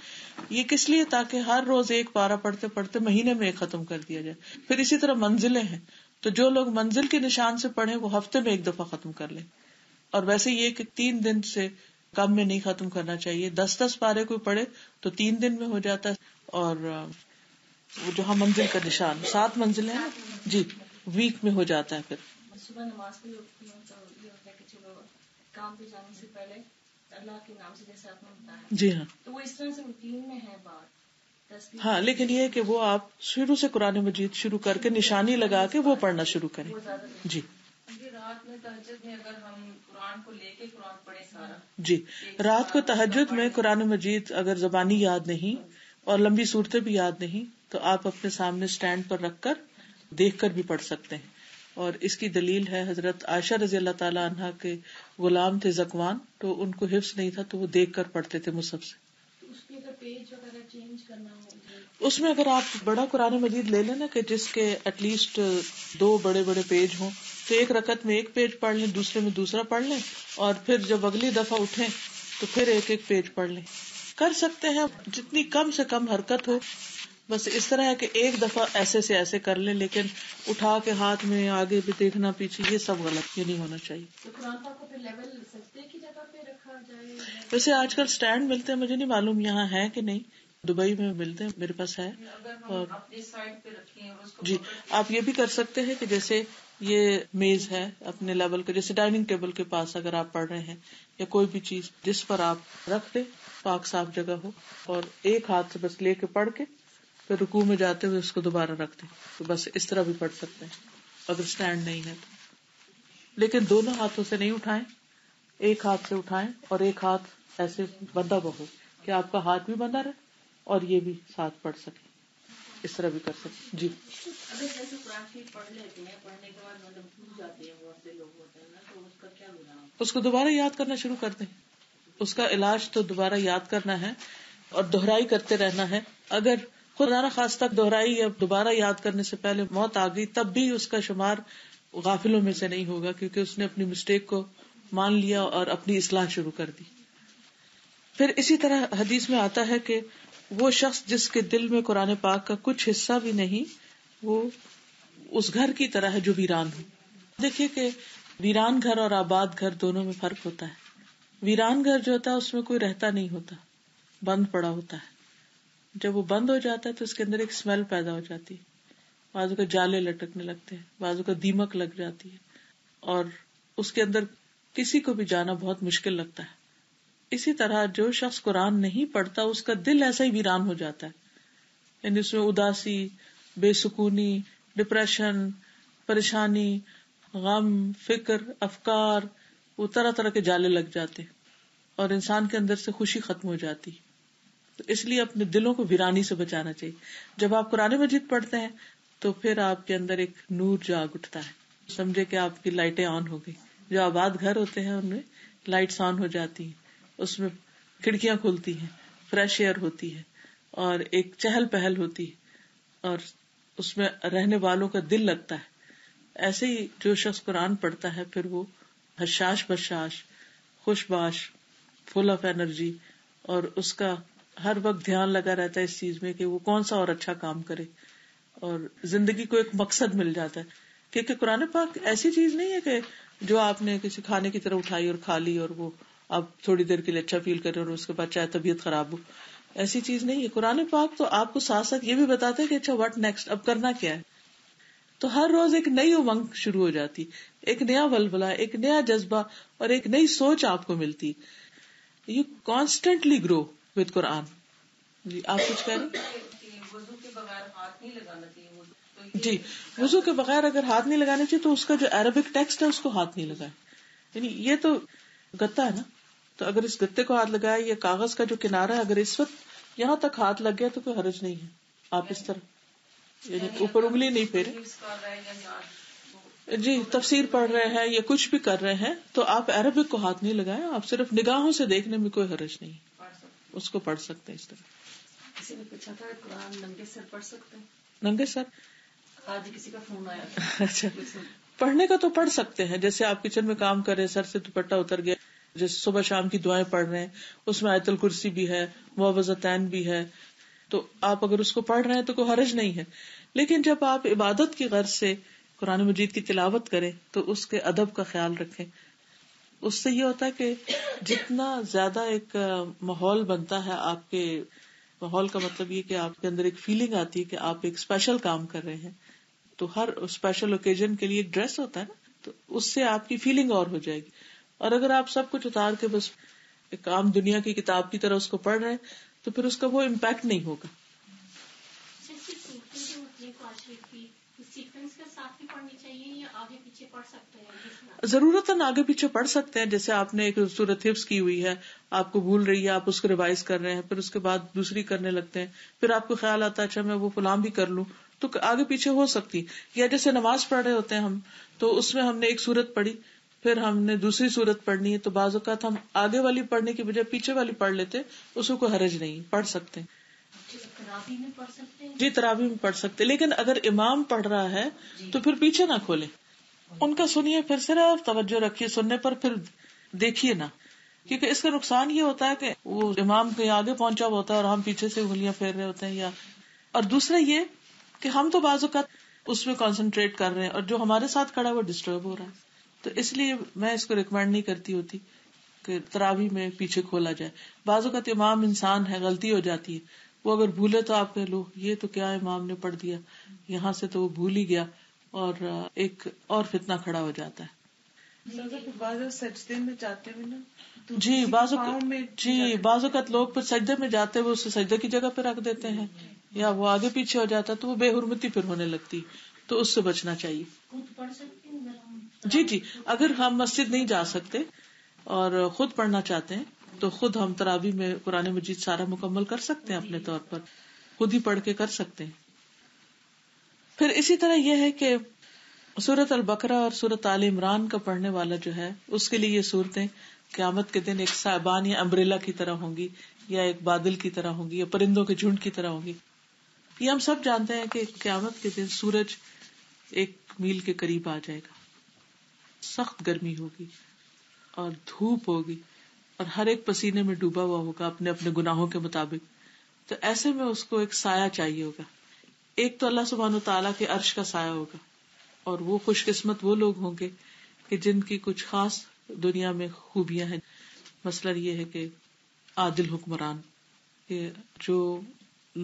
ये किस लिए? ताकि हर रोज एक पारा पढ़ते पढ़ते महीने में एक खत्म कर दिया जाए। फिर इसी तरह मंजिलें हैं, तो जो लोग मंजिल के निशान से पढ़े वो हफ्ते में एक दफा खत्म कर लें। और वैसे ये कि तीन दिन से कम में नहीं खत्म करना चाहिए, दस दस पारे कोई पढ़े तो तीन दिन में हो जाता है। और जो हम मंजिल का निशान सात मंजिलें हैं जी, वीक में हो जाता है। फिर सुबह नमाज के लिए उठती हूं तो ये होता है कि चलो काम पे जाने से पहले अल्लाह के नाम से, जैसे आपने बताया जी हाँ, तो वो इस तरह से रूटीन में है बात हाँ। लेकिन ये है कि वो आप शुरू से कुरान मजीद शुरू करके निशानी लगा के वो पढ़ना शुरू करें जी। रात में तहज्जुद में अगर हम कुरान को लेके कुरान पढ़े सारा जी, रात को तहज्जुद में कुरान मजीद अगर जबानी याद नहीं और लंबी सूरतें भी याद नहीं तो आप अपने सामने स्टैंड पर रखकर देखकर भी पढ़ सकते हैं। और इसकी दलील है हजरत आयशा रजी अल्लाह ताला अन्हा के गुलाम थे ज़कवान, तो उनको हिफ्स नहीं था तो वो देखकर पढ़ते थे मुसहफ से। तो उसके अगर पेज वगैरह चेंज करना हो, उसमें अगर आप बड़ा कुरान मजीद ले लेना कि जिसके एटलीस्ट दो बड़े बड़े पेज हों, तो एक रकत में एक पेज पढ़ लें, दूसरे में दूसरा पढ़ लें और फिर जब अगली दफा उठें तो फिर एक एक पेज पढ़ लें। कर सकते हैं, जितनी कम से कम हरकत हो बस इस तरह है कि एक दफा ऐसे से ऐसे कर ले, लेकिन उठा के हाथ में आगे भी देखना पीछे ये सब गलत, ये नहीं होना चाहिए। तो कुरान पाक को फिर लेवल सजदे की जगह पे रखा जाए। वैसे आजकल स्टैंड मिलते हैं, मुझे नहीं मालूम यहाँ है कि नहीं, दुबई में मिलते हैं, मेरे पास है। और अपनी साइड पे रखें उसको जी, आप ये भी कर सकते हैं कि जैसे ये मेज है अपने लेवल के, जैसे डाइनिंग टेबल के पास अगर आप पढ़ रहे हैं या कोई भी चीज जिस पर आप रख दे, पाक साफ जगह हो, और एक हाथ से बस लेके पढ़ के फिर रुकू में जाते हुए उसको दोबारा रख दे, तो बस इस तरह भी पढ़ सकते हैं अगर स्टैंड नहीं है तो। लेकिन दोनों हाथों से नहीं उठाएं, एक हाथ से उठाएं और एक हाथ ऐसे बंधा हुआ हो कि आपका हाथ भी बंधा रहे और ये भी साथ पढ़ सके, इस तरह भी कर सकते जी। अगर जैसे कुरान शरीफ पढ़ लेते हैं, पढ़ने के बाद मतलब भूल जाते हैं, बहुत से लोग होते हैं ना, तो उसका क्या होगा? उसको दोबारा याद करना शुरू कर दें, उसका इलाज तो दोबारा याद करना है और दोहराई करते रहना है। अगर खुदा न खास्ता दोहराई या दोबारा याद करने से पहले मौत आ गई, तब भी उसका शुमार गाफिलों में से नहीं होगा, क्योंकि उसने अपनी मिस्टेक को मान लिया और अपनी इस्लाह शुरू कर दी। फिर इसी तरह हदीस में आता है कि वो शख्स जिसके दिल में कुरान पाक का कुछ हिस्सा भी नहीं, वो उस घर की तरह है जो वीरान हो। देखिए कि वीरान घर और आबाद घर दोनों में फर्क होता है। वीरान घर जो होता है उसमें कोई रहता नहीं होता, बंद पड़ा होता है। जब वो बंद हो जाता है तो उसके अंदर एक स्मेल पैदा हो जाती है, बाजू के जाले लटकने लगते हैं, बाजू का दीमक लग जाती है और उसके अंदर किसी को भी जाना बहुत मुश्किल लगता है। इसी तरह जो शख्स कुरान नहीं पढ़ता उसका दिल ऐसा ही वीरान हो जाता है, यानी उसमें उदासी, बेसुकूनी, डिप्रेशन, परेशानी, गम, फिक्र, अफकार, वो तरह तरह के जाले लग जाते हैं और इंसान के अंदर से खुशी खत्म हो जाती है। तो इसलिए अपने दिलों को वीरानी से बचाना चाहिए। जब आप कुरान मजीद पढ़ते हैं तो फिर आपके अंदर एक नूर जाग उठता है, समझे कि आपकी लाइटें ऑन हो गई। जो आबाद घर होते हैं उनमें लाइट्स ऑन हो जाती हैं, उसमें खिड़कियां खुलती हैं, फ्रेश एयर होती है और एक चहल पहल होती है और उसमें रहने वालों का दिल लगता है। ऐसे ही जो शख्स कुरान पढ़ता है फिर वो हशाश बशाश, खुशबाश, फुल ऑफ एनर्जी, और उसका हर वक्त ध्यान लगा रहता है इस चीज में कि वो कौन सा और अच्छा काम करे, और जिंदगी को एक मकसद मिल जाता है। क्योंकि कुरान पाक ऐसी चीज नहीं है कि जो आपने किसी खाने की तरह उठाई और खा ली और वो आप थोड़ी देर के लिए अच्छा फील करें और उसके बाद चाहे तबीयत खराब हो, ऐसी चीज नहीं है। कुरान पाक तो आपको साथ साथ ये भी बताता है कि अच्छा व्हाट नेक्स्ट, अब करना क्या है। तो हर रोज एक नई उमंग शुरू हो जाती, एक नया वल्वला, एक नया जज्बा और एक नई सोच आपको मिलती। You constantly grow with Quran ji. आप कुछ कह रहे वजू के बगैर हाथ नहीं लगाना चाहिए जी। वजू के बगैर अगर हाथ नहीं लगाना चाहिए तो उसका जो अरबिक टेक्स्ट है उसको हाथ नहीं लगाए, यानी ये तो गत्ता है ना, तो अगर इस गत्ते को हाथ लगाए या कागज का जो किनारा है अगर इस वक्त यहाँ तक हाथ लग गया तो कोई हर्ज नहीं है। आप इस तरह यानी ऊपर उंगली नहीं फेरे जी, तफसीर पढ़ रहे हैं या कुछ भी कर रहे हैं तो आप अरबिक को हाथ नहीं लगाए, आप सिर्फ निगाहों से देखने में कोई हर्ज नहीं, उसको पढ़ सकते हैं। इस तरह किसी ने पूछा था कुरान नंगे सर पढ़ सकते हैं? नंगे सर आज किसी का फोन आया अच्छा, पढ़ने का तो पढ़ सकते हैं। जैसे आप किचन में काम कर रहे हैं, सर से दुपट्टा उतर गया, जैसे सुबह शाम की दुआएं पढ़ रहे हैं उसमें आयतुल कुर्सी भी है, मुअवज़तैन भी है, तो आप अगर उसको पढ़ रहे हैं तो कोई हरज नहीं है। लेकिन जब आप इबादत की गर्ज से कुरान मजीद की तिलावत करें तो उसके अदब का ख्याल रखें। उससे ये होता है कि जितना ज्यादा एक माहौल बनता है, आपके माहौल का मतलब ये कि आपके अंदर एक फीलिंग आती है कि आप एक स्पेशल काम कर रहे हैं। तो हर स्पेशल ओकेजन के लिए एक ड्रेस होता है ना, तो उससे आपकी फीलिंग और हो जाएगी। और अगर आप सब कुछ उतार के बस एक आम दुनिया की किताब की तरह उसको पढ़ रहे हैं तो फिर उसका वो इम्पैक्ट नहीं होगा। सीक्वेंस के साथ ही पढ़नी चाहिए या आगे पीछे पढ़ सकते हैं? जरूरतन आगे पीछे पढ़ सकते हैं। जैसे आपने एक सूरत हिफ्स की हुई है, आपको भूल रही है, आप उसको रिवाइज कर रहे हैं, फिर उसके बाद दूसरी करने लगते हैं, फिर आपको ख्याल आता है अच्छा मैं वो फलाम भी कर लूं, तो आगे पीछे हो सकती। या जैसे नमाज पढ़ रहे होते हैं हम, तो उसमें हमने एक सूरत पढ़ी फिर हमने दूसरी सूरत पढ़नी है, तो बाज़ औक़ात हम आगे वाली पढ़ने की बजाय पीछे वाली पढ़ लेते, उसको कोई हरज नहीं, पढ़ सकते हैं तरावी में पढ़ सकते हैं जी, तरावी में पढ़ सकते। लेकिन अगर इमाम पढ़ रहा है तो फिर पीछे ना खोले, उनका सुनिए, फिर सिर्फ तवज्जो रखिए सुनने पर, फिर देखिए ना, क्योंकि इसका नुकसान ये होता है कि वो इमाम के आगे पहुंचा हुआ होता है और हम पीछे से उंगलियां फेर रहे होते हैं या और दूसरा ये कि हम तो बाज़ औक़ात उसमें कॉन्सेंट्रेट कर रहे हैं और जो हमारे साथ खड़ा है वो डिस्टर्ब हो रहा है, तो इसलिए मैं इसको रिकमेंड नहीं करती होती कि तरावी में पीछे खोला जाए। बाज़ औक़ात इमाम इंसान है, गलती हो जाती है, वो अगर भूले तो आप कह लो ये तो क्या इमाम ने पढ़ दिया, यहाँ से तो वो भूल ही गया और एक और फितना खड़ा हो जाता है। बाजू सजदे में जाते हुए ना तो जी बाजू जी बाजू का लोग पर सजदे में जाते हुए उसे सजदे की जगह पे रख देते हैं या वो आगे पीछे हो जाता है तो वो बेहुरमती फिर होने लगती, तो उससे बचना चाहिए। पढ़ सकते हैं जी जी अगर हम मस्जिद नहीं जा सकते और खुद पढ़ना चाहते हैं तो खुद हम तरावी में कुरान मजीद सारा मुकम्मल कर सकते हैं, अपने तौर पर खुद ही पढ़ के कर सकते हैं। फिर इसी तरह यह है कि सूरत अल-बकरा और सूरत आल इमरान का पढ़ने वाला जो है उसके लिए ये सूरतें क़यामत के दिन एक साबान या अम्ब्रेला की तरह होंगी या एक बादल की तरह होंगी या परिंदों के झुंड की तरह होंगी। ये हम सब जानते हैं कि क़यामत के दिन सूरज एक मील के करीब आ जाएगा, सख्त गर्मी होगी और धूप होगी और हर एक पसीने में डूबा हुआ होगा अपने अपने गुनाहों के मुताबिक। तो ऐसे में उसको एक साया चाहिए होगा, एक तो अल्लाह सुब्हानो तआला के अर्श का साया होगा और वो खुशकिस्मत वो लोग होंगे कि जिनकी कुछ खास दुनिया में खूबियां हैं। मसलन ये है कि आदिल हुक्मरान जो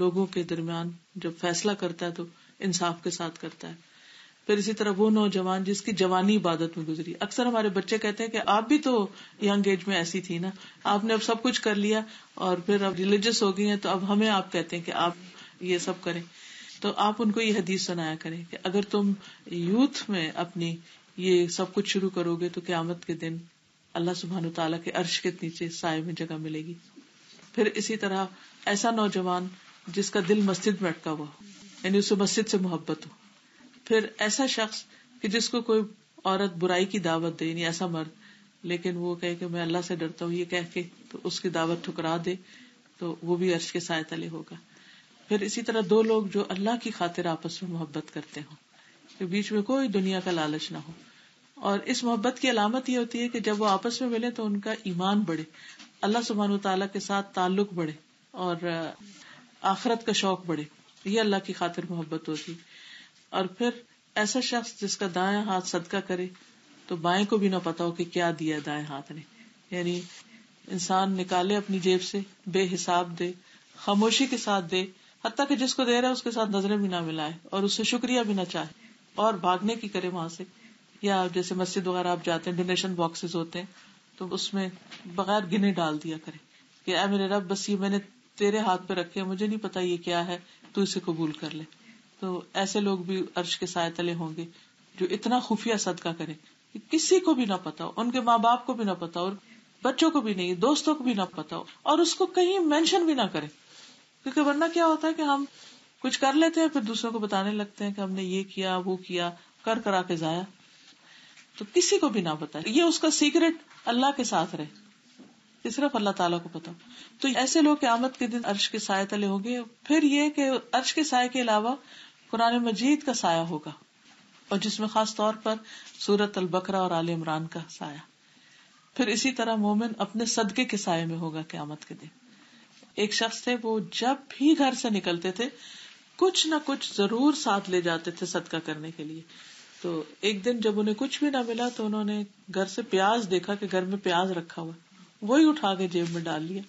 लोगों के दरमियान जब फैसला करता है तो इंसाफ के साथ करता है। फिर इसी तरह वो नौजवान जिसकी जवानी इबादत में गुजरी। अक्सर हमारे बच्चे कहते हैं कि आप भी तो यंग एज में ऐसी थी ना, आपने अब सब कुछ कर लिया और फिर अब रिलीजियस हो गई हैं तो अब हमें आप कहते हैं कि आप ये सब करें। तो आप उनको ये हदीस सुनाया करें कि अगर तुम यूथ में अपनी ये सब कुछ शुरू करोगे तो क़यामत के दिन अल्लाह सुब्हानो तआला के अर्श के नीचे साए में जगह मिलेगी। फिर इसी तरह ऐसा नौजवान जिसका दिल मस्जिद में अटका हुआ हो, यानी उसे मस्जिद से मोहब्बत हो। फिर ऐसा शख्स कि जिसको कोई औरत बुराई की दावत दे, यानी ऐसा मर्द लेकिन वो कहे कि मैं अल्लाह से डरता हूँ, ये कह के तो उसकी दावत ठुकरा दे तो वो भी अर्श के साए तले होगा। फिर इसी तरह दो लोग जो अल्लाह की खातिर आपस में मोहब्बत करते हो, तो बीच में कोई दुनिया का लालच ना हो। और इस मोहब्बत की अलामत ये होती है कि जब वो आपस में मिले तो उनका ईमान बढ़े, अल्लाह सुब्हानो तआला के साथ ताल्लुक बढ़े और आखिरत का शौक बढ़े। ये अल्लाह की खातिर मोहब्बत होती। और फिर ऐसा शख्स जिसका दाया हाथ सदका करे तो बाएं को भी ना पता हो कि क्या दिया दाएं हाथ ने, यानी इंसान निकाले अपनी जेब से, बेहिसाब दे, खामोशी के साथ दे, हत्ता कि जिसको दे रहा है उसके साथ नजरें भी ना मिलाए और उससे शुक्रिया भी ना चाहे और भागने की करे वहां से। या जैसे मस्जिद वगैरह आप जाते हैं, डोनेशन बॉक्सेस होते हैं तो उसमें बगैर गिने डाल दिया करे कि ऐ मेरे रब, बस ये मैंने तेरे हाथ पे रखे, मुझे नहीं पता ये क्या है, तू इसे कबूल कर ले। तो ऐसे लोग भी अर्श के साए तले होंगे जो इतना खुफिया सदका करे कि किसी को भी ना पता हो, उनके माँ बाप को भी ना पता हो, बच्चों को भी नहीं, दोस्तों को भी ना पता हो और उसको कहीं मेंशन भी ना करे। क्योंकि वरना क्या होता है कि हम कुछ कर लेते हैं फिर दूसरों को बताने लगते हैं कि हमने ये किया वो किया, कर करा के जाया। तो किसी को भी ना बताए, ये उसका सीक्रेट अल्लाह के साथ रहे, सिर्फ अल्लाह ताला को पता। तो ऐसे लोग क़यामत के दिन अर्श के साए तले होंगे। फिर ये कि अर्श के साए के अलावा कुरान मजीद का साया होगा और जिसमें खास तौर पर सूरत अल-बकरा और आल इमरान का साया। फिर इसी तरह मोमिन अपने सदके के साए में होगा क़यामत के दिन। एक शख्स थे, वो जब भी घर से निकलते थे कुछ ना कुछ जरूर साथ ले जाते थे सदका करने के लिए। तो एक दिन जब उन्हें कुछ भी ना मिला तो उन्होंने घर से प्याज देखा कि घर में प्याज रखा हुआ, वही उठा के जेब में डाल लिया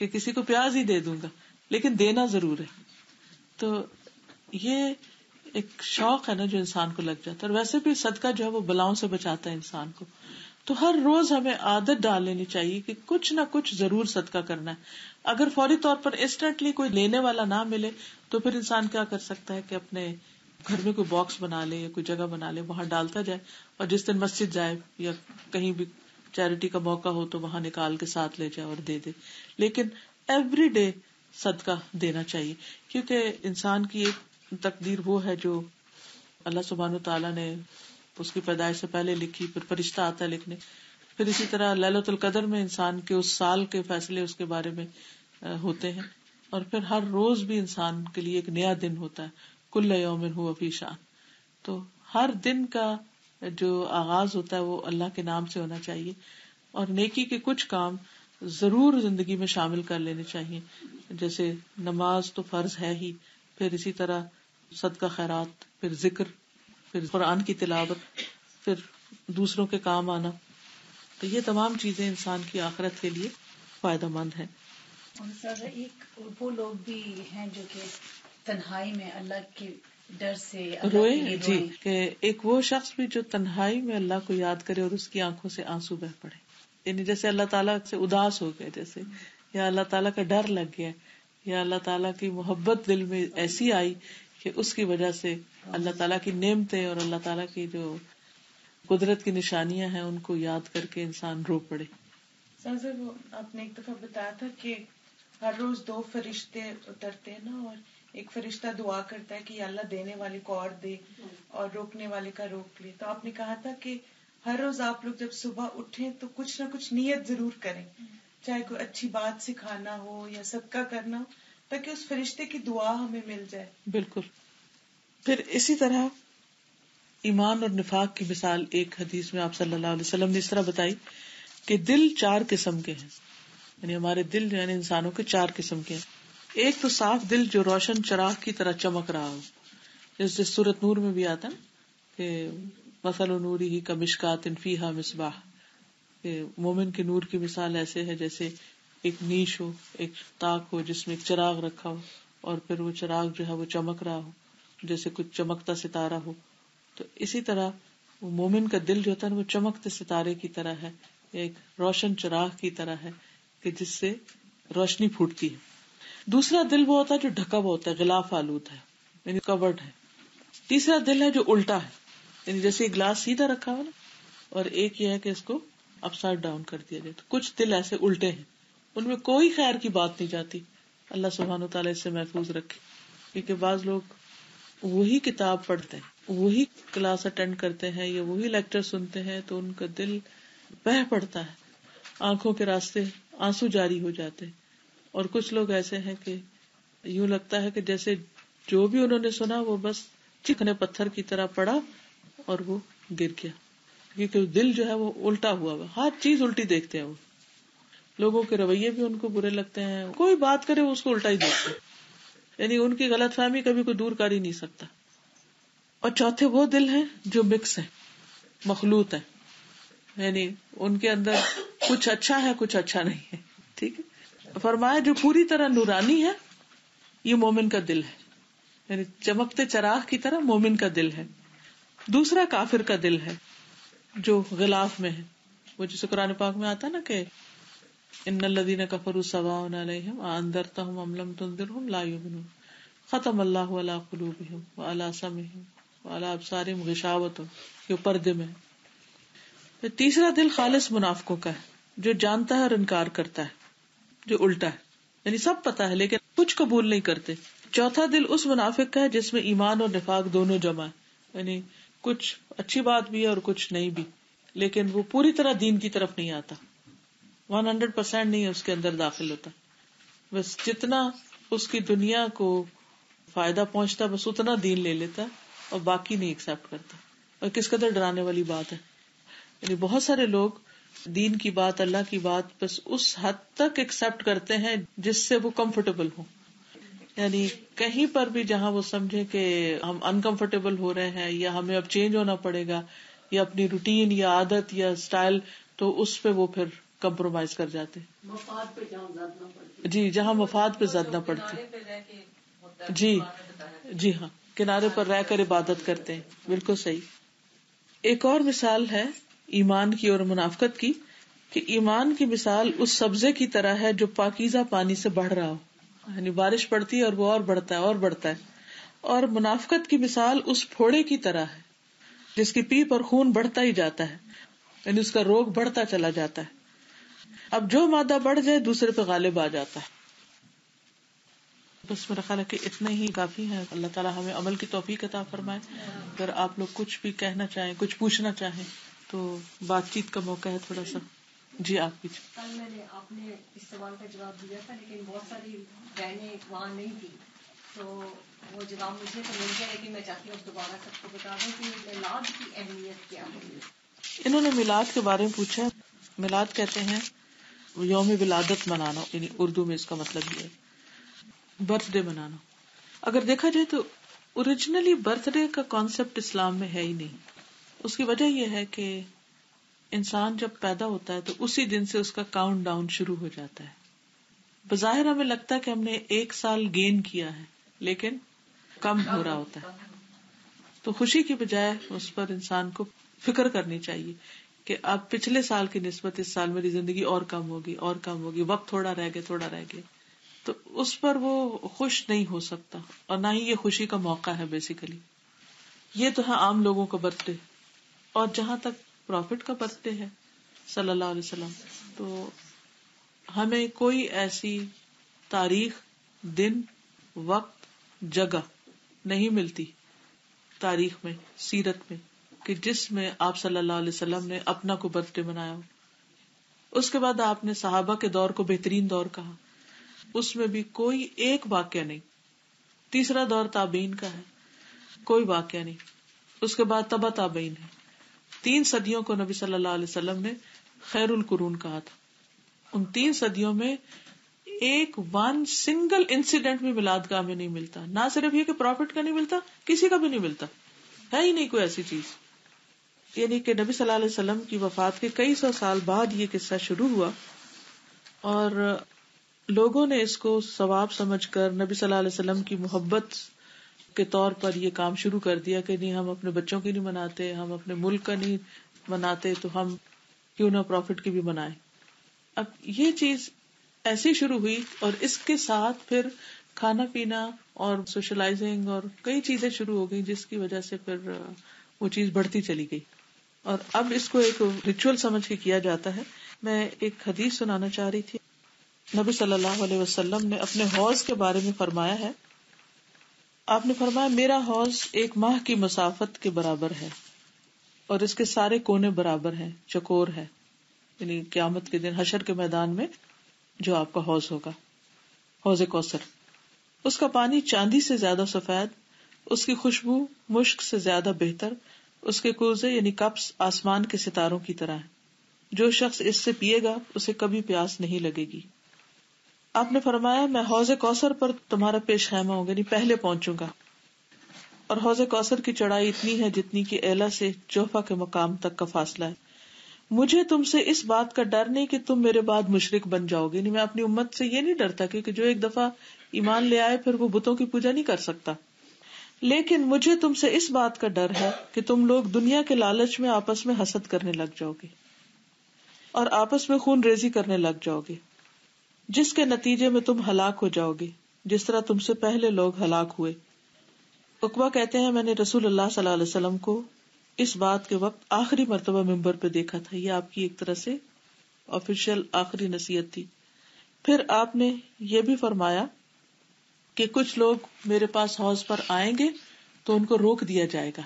कि किसी को प्याज ही दे दूंगा, लेकिन देना जरूर है। तो ये एक शौक है ना जो इंसान को लग जाता है। और वैसे भी सदका जो है वो बलाओं से बचाता है इंसान को। तो हर रोज हमें आदत डाल लेनी चाहिए कि कुछ ना कुछ जरूर सदका करना है। अगर फौरी तौर पर इंस्टेंटली कोई लेने वाला ना मिले तो फिर इंसान क्या कर सकता है कि अपने घर में कोई बॉक्स बना ले या कोई जगह बना ले, वहां डालता जाए और जिस दिन मस्जिद जाए या कहीं भी चैरिटी का मौका हो तो वहां निकाल के साथ ले जाए और दे दे। लेकिन एवरी डे सदका देना चाहिए, क्योंकि इंसान की एक तकदीर वो है जो अल्लाह सुब्हानो तआला ने उसकी पैदाइश से पहले लिखी, फिर फरिश्ता आता है लिखने। फिर इसी तरह लैलतुल कदर में इंसान के उस साल के फैसले उसके बारे में होते हैं। और फिर हर रोज भी इंसान के लिए एक नया दिन होता है, कुल्ल यौमिन हुव फी शान। तो हर दिन का जो आगाज होता है वो अल्लाह के नाम से होना चाहिए और नेकी के कुछ काम जरूर जिंदगी में शामिल कर लेने चाहिए। जैसे नमाज तो फर्ज है ही, फिर इसी तरह सदका खैरात, फिर जिक्र, फिर कुरान की तिलावत, फिर दूसरों के काम आना। तो ये तमाम चीजें इंसान की आखिरत के लिए फायदेमंद है। और सर एक वो लोग भी हैं जो कि तन्हाई में अल्लाह के डर से रोए, जी के एक वो शख्स भी जो तन्हाई में अल्लाह को याद करे और उसकी आंखों से आंसू बह पड़े, यानी जैसे अल्लाह ताला से उदास हो गए, जैसे या अल्लाह ताला का डर लग गया, या अल्लाह ताला की मोहब्बत दिल में ऐसी आई कि उसकी वजह से अल्लाह ताला की नेमतें और अल्लाह ताला की जो कुदरत की निशानियां हैं उनको याद करके इंसान रो पड़े। सर सर वो आपने एक दफा बताया था कि हर रोज दो फरिश्ते उतरते हैं ना, और एक फरिश्ता दुआ करता है कि अल्लाह देने वाले को और दे और रोकने वाले का रोक ले। तो आपने कहा था कि हर रोज आप लोग जब सुबह उठें तो कुछ ना कुछ नियत जरूर करें, चाहे कोई अच्छी बात सिखाना हो या सदका करना हो, ताकि उस फरिश्ते की दुआ हमें मिल जाए। बिल्कुल। फिर इसी तरह ईमान और निफाक की मिसाल एक हदीस में आप सल्लल्लाहु अलैहि वसल्लम ने इस तरह बताई कि दिल चार किस्म के हैं, यानी हमारे दिल यानी इंसानों के चार किस्म के हैं। एक तो साफ दिल जो रोशन चिराग की तरह चमक रहा हो, जैसे सूरत नूर में भी आता कि मसलु नूरिही कमिश्कातिन फीहा मिसबाह, मोमिन के नूर की मिसाल ऐसे है जैसे एक नीश हो, एक ताक हो जिसमें एक चिराग रखा हो और फिर वो चिराग जो है वो चमक रहा हो जैसे कुछ चमकता सितारा हो। तो इसी तरह वो मोमिन का दिल जो होता है वो चमकते सितारे की तरह है, एक रोशन चिराग की तरह है कि जिससे रोशनी फूटती है। दूसरा दिल वो होता है जो ढका हुआ होता है, गिलाफ आलूद है, यानी कवर्ड है। तीसरा दिल है जो उल्टा है, यानी जैसे एक गिलास सीधा रखा हो ना, और एक ये है कि इसको अपसाइड डाउन कर दिया जाए। तो कुछ दिल ऐसे उल्टे हैं, उनमें कोई खैर की बात नहीं जाती। अल्लाह सुब्हानहू तआला इससे महफूज रखे, क्योंकि बाज लोग वही किताब पढ़ते हैं, वही क्लास अटेंड करते हैं या वही लेक्चर सुनते हैं तो उनका दिल बह पड़ता है, आंखों के रास्ते आंसू जारी हो जाते हैं। और कुछ लोग ऐसे हैं कि यूं लगता है कि जैसे जो भी उन्होंने सुना वो बस चिकने पत्थर की तरह पड़ा और वो गिर गया, क्योंकि दिल जो है वो उल्टा हुआ है, हर चीज उल्टी देखते हैं वो। लोगों के रवैये भी उनको बुरे लगते हैं, कोई बात करे वो उसको उल्टा ही देखते हैं, यानी उनकी गलतफहमी कभी कोई दूर कर ही नहीं सकता। और चौथे वो दिल हैं जो मिक्स है, मखलूत है, यानी उनके अंदर कुछ अच्छा है कुछ अच्छा नहीं है। ठीक है, फरमाया जो पूरी तरह नूरानी है ये मोमिन का दिल है, यानी चमकते चिराग की तरह मोमिन का दिल है। दूसरा काफिर का दिल है जो गिलाफ में है, वो जैसे कुरान पाक में आता ना कि इन्नल्लज़ीना कफरू सवाउन अलैहिम अंदरतहुम अम लम तुंदिरहुम ला युमिनून खतम अल्लाहु अला कुलूबिहिम व अला समइहिम व अला अबसारिहिम गिशावत, ये पर्दे में। फिर तीसरा दिल खालिस मुनाफिकों का है जो जानता है और इनकार करता है, जो उल्टा है, यानी सब पता है लेकिन कुछ कबूल नहीं करते। चौथा दिल उस मुनाफिक का है जिसमें ईमान और निफाक दोनों जमा है, यानी कुछ अच्छी बात भी है और कुछ नहीं भी, लेकिन वो पूरी तरह दीन की तरफ नहीं आता, सौ परसेंट नहीं उसके अंदर दाखिल होता। बस जितना उसकी दुनिया को फायदा पहुंचता बस उतना दीन ले लेता और बाकी नहीं एक्सेप्ट करता। और किस कदर डराने वाली बात है, यानी बहुत सारे लोग दीन की बात, अल्लाह की बात बस उस हद तक एक्सेप्ट करते हैं जिससे वो कंफर्टेबल हो, यानी कहीं पर भी जहां वो समझे कि हम अनकंफर्टेबल हो रहे हैं या हमें अब चेंज होना पड़ेगा या अपनी रूटीन या आदत या स्टाइल, तो उस पे वो फिर कम्प्रोमाइज कर जाते हैं। मफाद पे जहाँ ज़दना पड़ती, जी जहाँ मफाद पे ज़दना पड़ती, जी जी हाँ, किनारे पर रहकर इबादत करते हैं। बिल्कुल सही। एक और मिसाल है ईमान की और मुनाफकत की कि ईमान की मिसाल उस सब्जे की तरह है जो पाकीज़ा पानी से बढ़ रहा हो, यानी बारिश पड़ती है और वो और बढ़ता है और बढ़ता है। और मुनाफकत की मिसाल उस फोड़े की तरह है जिसकी पीप और खून बढ़ता ही जाता है, यानी उसका रोग बढ़ता चला जाता है। अब जो मादा बढ़ जाए दूसरे पे गालिब आ जाता है। बस मेरा ख्याल है कि इतना ही काफी है। अल्लाह ताला हमें अमल की तौफीक अता फरमाए। अगर आप लोग कुछ भी कहना चाहें, कुछ पूछना चाहें तो बातचीत का मौका है थोड़ा सा। जी आप कुछ। कल मैंने आपने इस सवाल का जवाब दिया था, लेकिन बहुत सारी बहनें वहाँ नहीं थी, तो वो जवाब मुझे तो मिल गया, लेकिन मैं चाहती हूँ दोबारा सबको बता दूँ कि मिलाद की अहमियत क्या है। इन्होंने मिलाद के बारे में पूछा। मिलाद कहते हैं यौम विलादत मनाना, यानी उर्दू में इसका मतलब ये है बर्थडे मनाना। अगर देखा जाए तो ओरिजिनली बर्थडे का कॉन्सेप्ट इस्लाम में है ही नहीं। उसकी वजह यह है कि इंसान जब पैदा होता है तो उसी दिन से उसका काउंटडाउन शुरू हो जाता है। बजाहिर हमें लगता है कि हमने एक साल गेन किया है, लेकिन कम हो रहा होता है। तो खुशी की बजाय उस पर इंसान को फिक्र करनी चाहिए कि अब पिछले साल की निस्बत इस साल मेरी जिंदगी और कम होगी और कम होगी, वक्त थोड़ा रह गया थोड़ा रह गया तो उस पर वो खुश नहीं हो सकता और ना ही ये खुशी का मौका है। बेसिकली ये तो है आम लोगों का बर्थडे, और जहां तक प्रॉफिट का बर्थडे है सल्लल्लाहु अलैहि वसल्लम, तो हमें कोई ऐसी तारीख, दिन, वक्त, जगह नहीं मिलती तारीख में, सीरत में, कि जिसमें आप सल्लल्लाहु अलैहि वसल्लम ने अपना को बर्थडे मनाया हो। उसके बाद आपने सहाबा के दौर को बेहतरीन दौर कहा, उसमें भी कोई एक वाक्या नहीं। तीसरा दौर ताबीन का है, कोई वाक्या नहीं। उसके बाद तबा ताबीन है। तीन सदियों को नबी सल्लल्लाहु अलैहि वसल्लम ने खैरुल कुरून कहा था। उन तीन सदियों में एक वन सिंगल इंसिडेंट भी मिलादगाह में नहीं मिलता। ना सिर्फ ये कि प्रॉफिट का नहीं मिलता, किसी का भी नहीं मिलता, है ही नहीं कोई ऐसी चीज। यानी कि नबी सल्लल्लाहु अलैहि वसल्लम की वफात के कई सौ साल बाद ये किस्सा शुरू हुआ और लोगों ने इसको सवाब समझकर नबी सल्लल्लाहु अलैहि वसल्लम की मोहब्बत के तौर पर ये काम शुरू कर दिया कि नहीं, हम अपने बच्चों की नहीं मनाते, हम अपने मुल्क का नहीं मनाते, तो हम क्यों ना प्रॉफिट की भी मनाएं। अब ये चीज ऐसी शुरू हुई और इसके साथ फिर खाना पीना और सोशलाइजिंग और कई चीजें शुरू हो गई, जिसकी वजह से फिर वो चीज बढ़ती चली गई और अब इसको एक रिचुअल समझ के किया जाता है। मैं एक हदीस सुनाना चाह रही थी। नबी सल्लल्लाहु अलैहि वसल्लम ने अपने हौज के बारे में फरमाया है, आपने फरमाया मेरा हौज एक माह की मसाफत के बराबर है और इसके सारे कोने बराबर हैं, चकोर है। यानी क्यामत के दिन हशर के मैदान में जो आपका हौज होगा, हौजे कौसर, उसका पानी चांदी से ज्यादा सफेद, उसकी खुशबू मुश्क से ज्यादा बेहतर, उसके कोजे यानी कप्स आसमान के सितारों की तरह है। जो शख्स इससे पिएगा उसे कभी प्यास नहीं लगेगी। आपने फरमाया मैं हौज कौसर पर तुम्हारा पेश खैमा होगा, यानी पहले पहुंचूंगा, और हौज कौसर की चढ़ाई इतनी है जितनी कि एला से जोफा के मकाम तक का फासला है। मुझे तुमसे इस बात का डर नहीं कि तुम मेरे बाद मुशरिक बन जाओगे। नहीं, मैं अपनी उम्मत से ये नहीं डरता क्योंकि जो एक दफा ईमान ले आए फिर वो बुतों की पूजा नहीं कर सकता। लेकिन मुझे तुमसे इस बात का डर है कि तुम लोग दुनिया के लालच में आपस में हसद करने लग जाओगे और आपस में खून रेजी करने लग जाओगे, जिसके नतीजे में तुम हलाक हो जाओगे जिस तरह तुमसे पहले लोग हलाक हुए। उकबा कहते हैं मैंने रसूलुल्लाह सल्लल्लाहु अलैहि वसल्लम को इस बात के वक्त आखिरी मर्तबा मिंबर पे देखा था। ये आपकी एक तरह से ऑफिशियल आखिरी नसीहत थी। फिर आपने ये भी फरमाया कि कुछ लोग मेरे पास हौज पर आएंगे तो उनको रोक दिया जाएगा।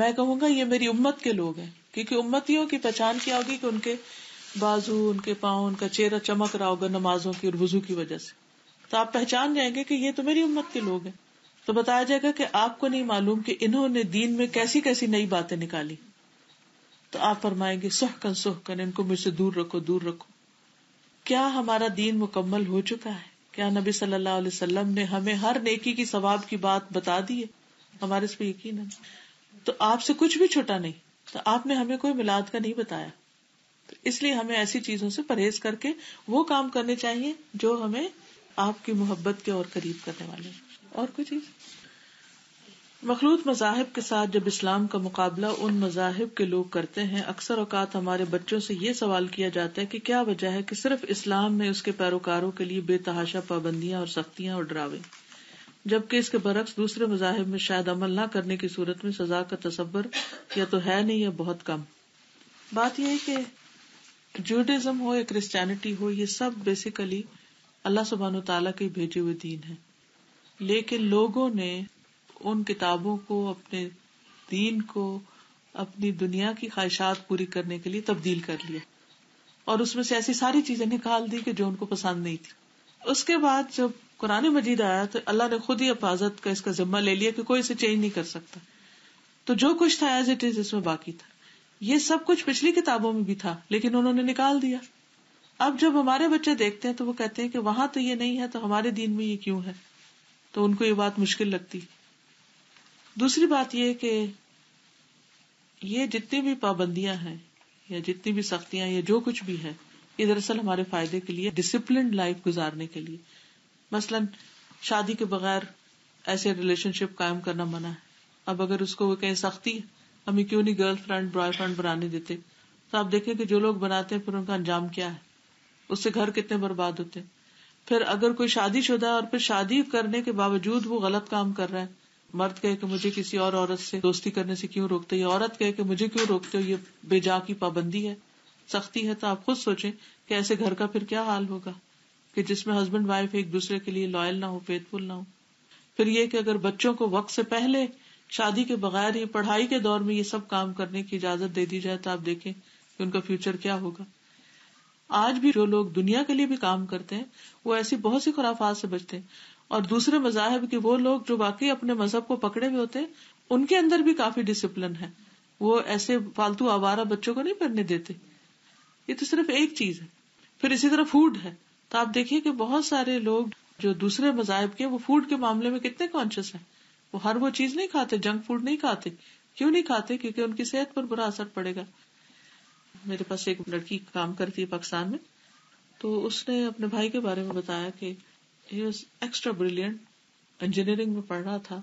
मैं कहूंगा ये मेरी उम्मत के लोग हैं, क्योंकि उम्मतियों की पहचान क्या होगी कि उनके बाजू, उनके पांव, उनका चेहरा चमक रहा होगा नमाजों की और वुजू की वजह से। तो आप पहचान जाएंगे कि ये तो मेरी उम्मत के लोग हैं। तो बताया जाएगा कि आपको नहीं मालूम कि इन्होंने दीन में कैसी कैसी नई बातें निकाली। तो आप फरमाएंगे सुहकन सुहकन, इनको मुझसे दूर रखो दूर रखो। क्या हमारा दीन मुकम्मल हो चुका है? क्या नबी सल्लल्लाहु अलैहि वसल्लम ने हमें हर नेकी की सवाब की बात बता दी है? हमारे इस पर यकीन है, तो आपसे कुछ भी छुटा नहीं। तो आपने हमें कोई मिलाद का नहीं बताया। तो इसलिए हमें ऐसी चीजों से परहेज करके वो काम करने चाहिए जो हमें आपकी मोहब्बत के और करीब करने वाले हैं। और कोई चीज मखलूत मजाहिब के साथ जब इस्लाम का मुकाबला उन मजाहिब के लोग करते हैं, अक्सर औकात हमारे बच्चों से ये सवाल किया जाता है कि क्या वजह है कि सिर्फ इस्लाम में उसके पैरोकारों के लिए बेतहाशा पाबंदियां और सख्तियां और डरावे, जबकि इसके बरक्स दूसरे मजाहिब में शायद अमल न करने की सूरत में सजा का तसव्वुर या तो है नहीं या बहुत कम। बात यह है कि जूडिज्म हो या क्रिश्चियनिटी हो, ये सब बेसिकली अल्लाह सुब्हानहू तआला के भेजे हुए दीन है, लेकिन लोगों ने उन किताबों को, अपने दीन को, अपनी दुनिया की ख्वाहिशात पूरी करने के लिए तब्दील कर लिया और उसमें से ऐसी सारी चीजें निकाल दी कि जो उनको पसंद नहीं थी। उसके बाद जब कुरान मजीद आया तो अल्लाह ने खुद ही हिफाजत का इसका जिम्मा ले लिया कि कोई इसे चेंज नहीं कर सकता। तो जो कुछ था एज इट इज इसमें बाकी था। ये सब कुछ पिछली किताबों में भी था, लेकिन उन्होंने निकाल दिया। अब जब हमारे बच्चे देखते हैं तो वो कहते हैं कि वहां तो ये नहीं है, तो हमारे दीन में ये क्यों है? तो उनको ये बात मुश्किल लगती। दूसरी बात यह कि ये जितनी भी पाबंदियां हैं या जितनी भी सख्तियां या जो कुछ भी है, ये दरअसल हमारे फायदे के लिए, डिसिप्लिन्ड लाइफ गुजारने के लिए। मसलन शादी के बगैर ऐसे रिलेशनशिप कायम करना मना है। अब अगर उसको वो कहीं सख्ती हमें क्यों नहीं गर्लफ्रेंड बॉयफ्रेंड बनाने देते, तो आप देखें कि जो लोग बनाते हैं फिर उनका अंजाम क्या है, उससे घर कितने बर्बाद होते हैं। फिर अगर कोई शादीशुदा है और फिर शादी करने के बावजूद वो गलत काम कर रहा है, मर्द कहे कि मुझे किसी और औरत से दोस्ती करने से क्यों रोकते हो, या औरत कहे कि मुझे क्यों रोकते हो, ये बेजा की पाबंदी है, सख्ती है। तो आप खुद सोचें कि ऐसे घर का फिर क्या हाल होगा कि जिसमें हस्बैंड वाइफ एक दूसरे के लिए लॉयल ना हो, फेथफुल ना हो। फिर ये कि अगर बच्चों को वक्त से पहले शादी के बगैर ही पढ़ाई के दौर में ये सब काम करने की इजाजत दे दी जाए, तो आप देखें कि उनका फ्यूचर क्या होगा। आज भी जो लोग दुनिया के लिए भी काम करते हैं वो ऐसी बहुत सी खुराफात से बचते हैं। और दूसरे मजाहब के वो लोग जो वाकई अपने मजहब को पकड़े हुए होते हैं, उनके अंदर भी काफी डिसिप्लिन है, वो ऐसे फालतू आवारा बच्चों को नहीं पढ़ने देते। ये तो सिर्फ एक चीज है। फिर इसी तरह फूड है, तो आप देखिए कि बहुत सारे लोग जो दूसरे मजाहब के, वो फूड के मामले में कितने कॉन्शियस है। वो हर वो चीज नहीं खाते, जंक फूड नहीं खाते। क्यों नहीं खाते? क्योंकि उनकी सेहत पर बुरा असर पड़ेगा। मेरे पास एक लड़की काम करती है पाकिस्तान में, तो उसने अपने भाई के बारे में बताया कि he was extra brilliant, engineering में पढ़ रहा था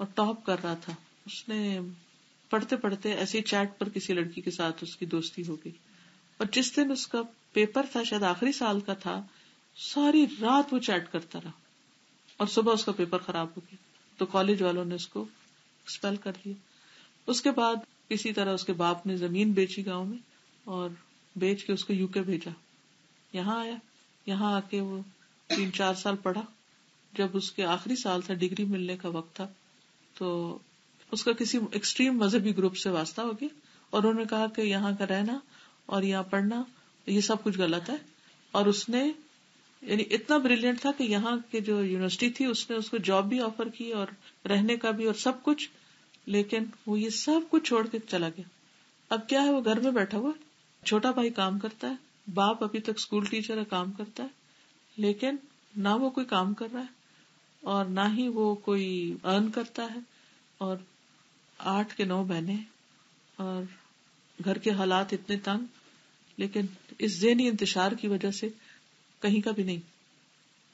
और टॉप कर रहा था। उसने पढ़ते पढ़ते ऐसी चैट पर किसी लड़की के साथ उसकी दोस्ती हो गई, और जिस दिन उसका पेपर था, शायद आखिरी साल का था, सारी रात वो चैट करता रहा और सुबह उसका पेपर खराब हो गया। तो कॉलेज वालों ने उसको एक्सपेल कर दिया। उसके बाद किसी तरह उसके बाप ने जमीन बेची गांव में, और बेच के उसको यूके भेजा। यहाँ आया, यहाँ आके वो तीन चार साल पढ़ा। जब उसके आखिरी साल था, डिग्री मिलने का वक्त था, तो उसका किसी एक्सट्रीम मजहबी ग्रुप से वास्ता हो गया, और उन्होंने कहा कि यहाँ का रहना और यहाँ पढ़ना ये सब कुछ गलत है। और उसने, यानी इतना ब्रिलियंट था कि यहाँ के जो यूनिवर्सिटी थी उसने उसको जॉब भी ऑफर की और रहने का भी और सब कुछ, लेकिन वो ये सब कुछ छोड़ के चला गया। अब क्या है, वो घर में बैठा हुआ। छोटा भाई काम करता है, बाप अभी तक स्कूल टीचर है, काम करता है, लेकिन ना वो कोई काम कर रहा है और ना ही वो कोई अर्न करता है। और आठ के नौ बहने, और घर के हालात इतने तंग, लेकिन इस ज़हनी इंतशार की वजह से कहीं का भी नहीं,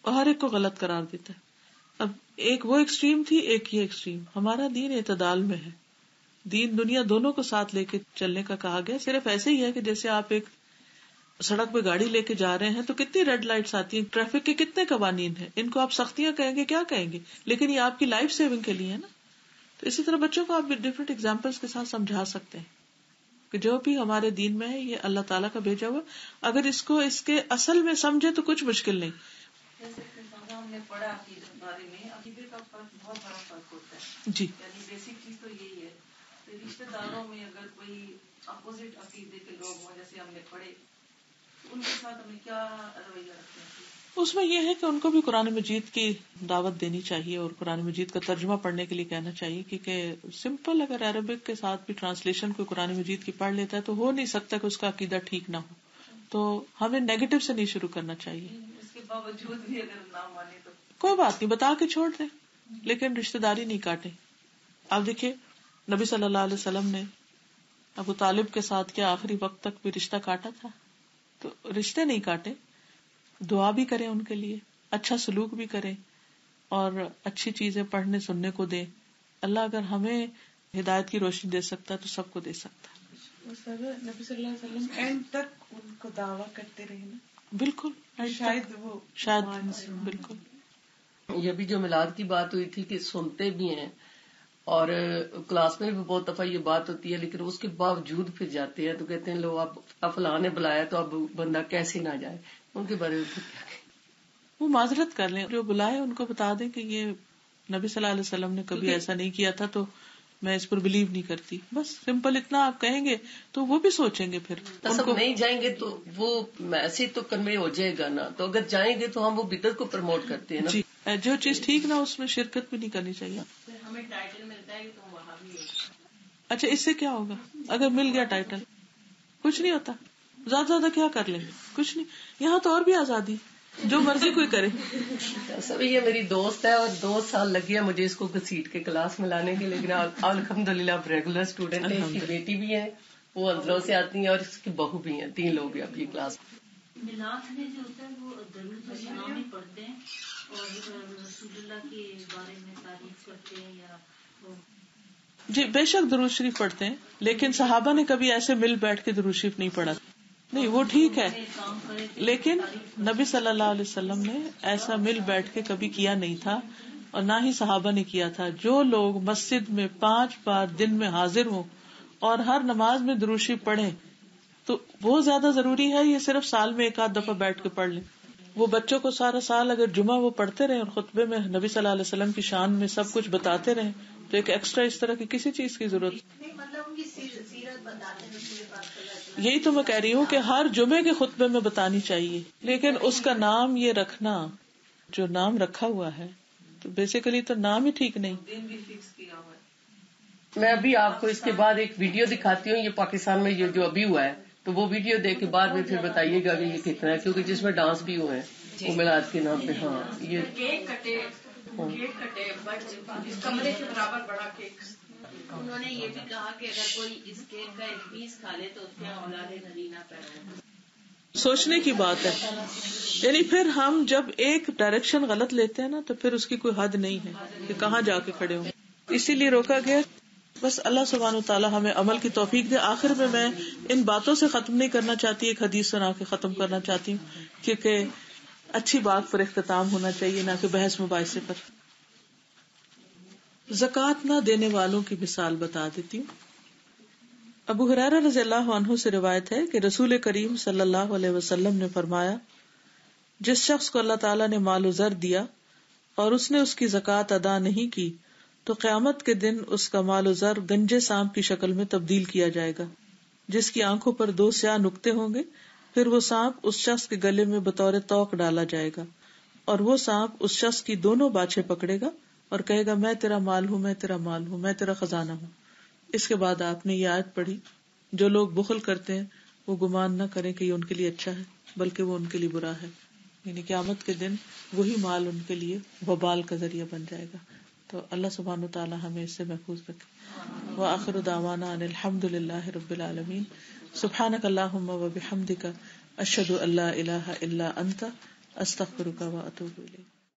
और हर एक को गलत करार देता है। अब एक वो एक्सट्रीम थी, एक ये एक्सट्रीम। हमारा दीन इतदाल में है, दीन दुनिया दोनों को साथ लेके चलने का कहा गया। सिर्फ ऐसे ही है कि जैसे आप एक सड़क पे गाड़ी लेके जा रहे हैं तो कितनी रेड लाइट्स आती हैं, ट्रैफिक के कितने कवानीन हैं, इनको आप सख्तियां कहेंगे क्या कहेंगे, लेकिन ये आपकी लाइफ सेविंग के लिए है ना। तो इसी तरह बच्चों को आप डिफरेंट एग्जाम्पल्स के साथ समझा सकते हैं कि जो भी हमारे दीन में है ये अल्लाह ताला का भेजा हुआ। अगर इसको इसके असल में समझे तो कुछ मुश्किल नहीं। हमने पढ़ा बारे में, अकीदे का फर्क बहुत बड़ा फर्क होता है जी, यानी बेसिक चीज तो यही है। तो रिश्तेदारों में अगर कोई अपोजिट अकीदे के लोग हों, जैसे हमने पढ़े, तो उनके साथ हमें क्या रवैया रखते हैं? उसमें यह है कि उनको भी कुरान मजीद की दावत देनी चाहिए और कुरान मजीद का तर्जुमा पढ़ने के लिए कहना चाहिए। क्योंकि सिंपल अगर अरबिक के साथ भी ट्रांसलेशन कोई कुरान मजीद की पढ़ लेता है तो हो नहीं सकता कि उसका अकीदा ठीक ना हो। तो हमें नेगेटिव से नहीं शुरू करना चाहिए। उसके बावजूद भी अगर ना माने तो कोई बात नहीं, बता के छोड़ दे, लेकिन रिश्तेदारी नहीं काटे। आप देखिये नबी सल्लल्लाहु अलैहि वसल्लम ने अबू तालिब के साथ क्या आखिरी वक्त तक भी रिश्ता काटा था? तो रिश्ते नहीं काटे, दुआ भी करें उनके लिए, अच्छा सलूक भी करें, और अच्छी चीजें पढ़ने सुनने को दें। अल्लाह अगर हमें हिदायत की रोशनी दे सकता है तो सबको दे सकता है। नबी सल्लल्लाहु अलैहि वसल्लम एंड तक उनको दावा करते रहे ना। बिल्कुल, शायद वो शायद बिल्कुल। ये भी जो मिलाद की बात हुई थी कि सुनते भी हैं, और क्लास में भी बहुत दफा ये बात होती है, लेकिन उसके बावजूद फिर जाते हैं तो कहते हैं लो अब फलां ने बुलाया तो अब बंदा कैसे ना जाए। उनके बारे में वो माजरत कर लें, जो बुलाए उनको बता दें कि ये नबी सल्लल्लाहु अलैहि वसल्लम ने कभी ऐसा नहीं किया था, तो मैं इस पर बिलीव नहीं करती। बस सिंपल इतना आप कहेंगे तो वो भी सोचेंगे। फिर उनको नहीं जाएंगे तो वो मैसेज तो कन्वे हो जाएगा ना, तो अगर जाएंगे तो हम वो बिदअत को प्रमोट करते हैं ना। जो चीज ठीक ना उसमें शिरकत भी नहीं करनी चाहिए। हमें टाइटल मिलता है तो वहाँ भी अच्छा, इससे क्या होगा? अगर मिल गया टाइटल कुछ नहीं होता, ज्यादा ज्यादा क्या कर लेंगे, कुछ नहीं। यहाँ तो और भी आजादी। जो मर्जी कोई करे। सब ये मेरी दोस्त है और दो साल लग गया मुझे इसको घसीट के क्लास में लाने के, लेकिन अल्हम्दुलिल्लाह रेगुलर स्टूडेंट है। इसकी बेटी भी है, वो अंदरों से आती है, और इसकी बहू भी है, तीन लोग हैं आपकी क्लास में। मिलाद में जो होता है वो दरूद सलाम ही पढ़ते हैं और रसूलुल्लाह के बारे में तारीफ करते हैं या जी बेशक दुरूद शरीफ पढ़ते हैं, लेकिन सहाबा ने कभी ऐसे मिल बैठ के दुरूद शरीफ नहीं पढ़ा। नहीं वो ठीक है, लेकिन नबी सल्लल्लाहु अलैहि वसल्लम ने ऐसा मिल बैठ के कभी किया नहीं था और ना ही सहाबा ने किया था। जो लोग मस्जिद में पांच बार दिन में हाजिर हों और हर नमाज में दुरूद शरीफ पढ़े तो वो ज्यादा जरूरी है, ये सिर्फ साल में एक आध दफा बैठ के पढ़ लें। वो बच्चों को सारा साल अगर जुमा वो पढ़ते रहे और खुतबे में नबी सल्लल्लाहु अलैहि वसल्लम की शान में सब कुछ बताते रहे तो एक एक्स्ट्रा इस तरह की किसी चीज की जरूरत नहीं। मतलब उनकी सीरत बताते हैं, यही तो मैं कह रही हूँ कि हर जुमे के खुतबे में बतानी चाहिए, लेकिन उसका नाम ये रखना जो नाम रखा हुआ है तो बेसिकली तो नाम ही ठीक नहीं। मैं अभी आपको इसके बाद एक वीडियो दिखाती हूँ, ये पाकिस्तान में ये जो अभी हुआ है, तो वो वीडियो देख के बाद में फिर बताइएगा कि ये कितना है, क्योंकि जिसमें डांस भी हुआ है वो मिलाद के नाम पे। हाँ ये केक कटे बट कमरे के बराबर बड़ा केक। उन्होंने ये भी कहा कि अगर कोई इस केक का एक पीस खा ले तो उसमें औलादे नबीना पैदा। सोचने की बात है, यानी फिर हम जब एक डायरेक्शन गलत लेते हैं ना तो फिर उसकी कोई हद नहीं है कि कहाँ जाके खड़े हों। इसीलिए रोका गया। बस अल्लाह सुब्हानहू तआला हमें अमल की तौफीक दे। आखिर में मैं इन बातों से खत्म नहीं करना चाहती, एक हदीस सुना के खत्म करना चाहती हूँ, क्योंकि अच्छी बात पर इख्तिताम होना चाहिए, ना कि बहस मुबाइसे पर। ज़कात ना देने वालों की मिसाल बता देती हूँ। अबू हुरैरा रज़ियल्लाहु अन्हु से रिवायत है कि रसूल करीम सल्लल्लाहु अलैहि वसल्लम ने फरमाया, जिस शख्स को अल्लाह ताला ने मालो ज़र दिया और उसने उसकी ज़कात अदा नहीं की तो क़यामत के दिन उसका मालो ज़र गंजे सांप की शक्ल में तब्दील किया जाएगा, जिसकी आंखों पर दो स्याह नुक्ते होंगे। फिर वो सांप उस शख्स के गले में बतौर तोक डाला जाएगा और वो सांप उस शख्स की दोनों बाछे पकड़ेगा और कहेगा, मैं तेरा माल हूँ, मैं तेरा माल हूँ, मैं तेरा खजाना हूँ। इसके बाद आपने ये आयत पढ़ी, जो लोग बुखल करते हैं वो गुमान ना करें कि ये उनके लिए अच्छा है, बल्कि वो उनके लिए बुरा है। यानी क़यामत के दिन वही माल उनके लिए वबाल का जरिया बन जाएगा। तो अल्लाह सुब्हानहू व तआला हमें इससे महफूज रखे। व आखिरु दावाना अल्हम्दुलिल्लाहि रब्बिल आलमीन। सुब्हानकल्लाहुम्मा व बिहम्दिका अशहदु अल्ला इलाहा इल्ला अंता अस्तगफिरुका व अतूबु इलैक।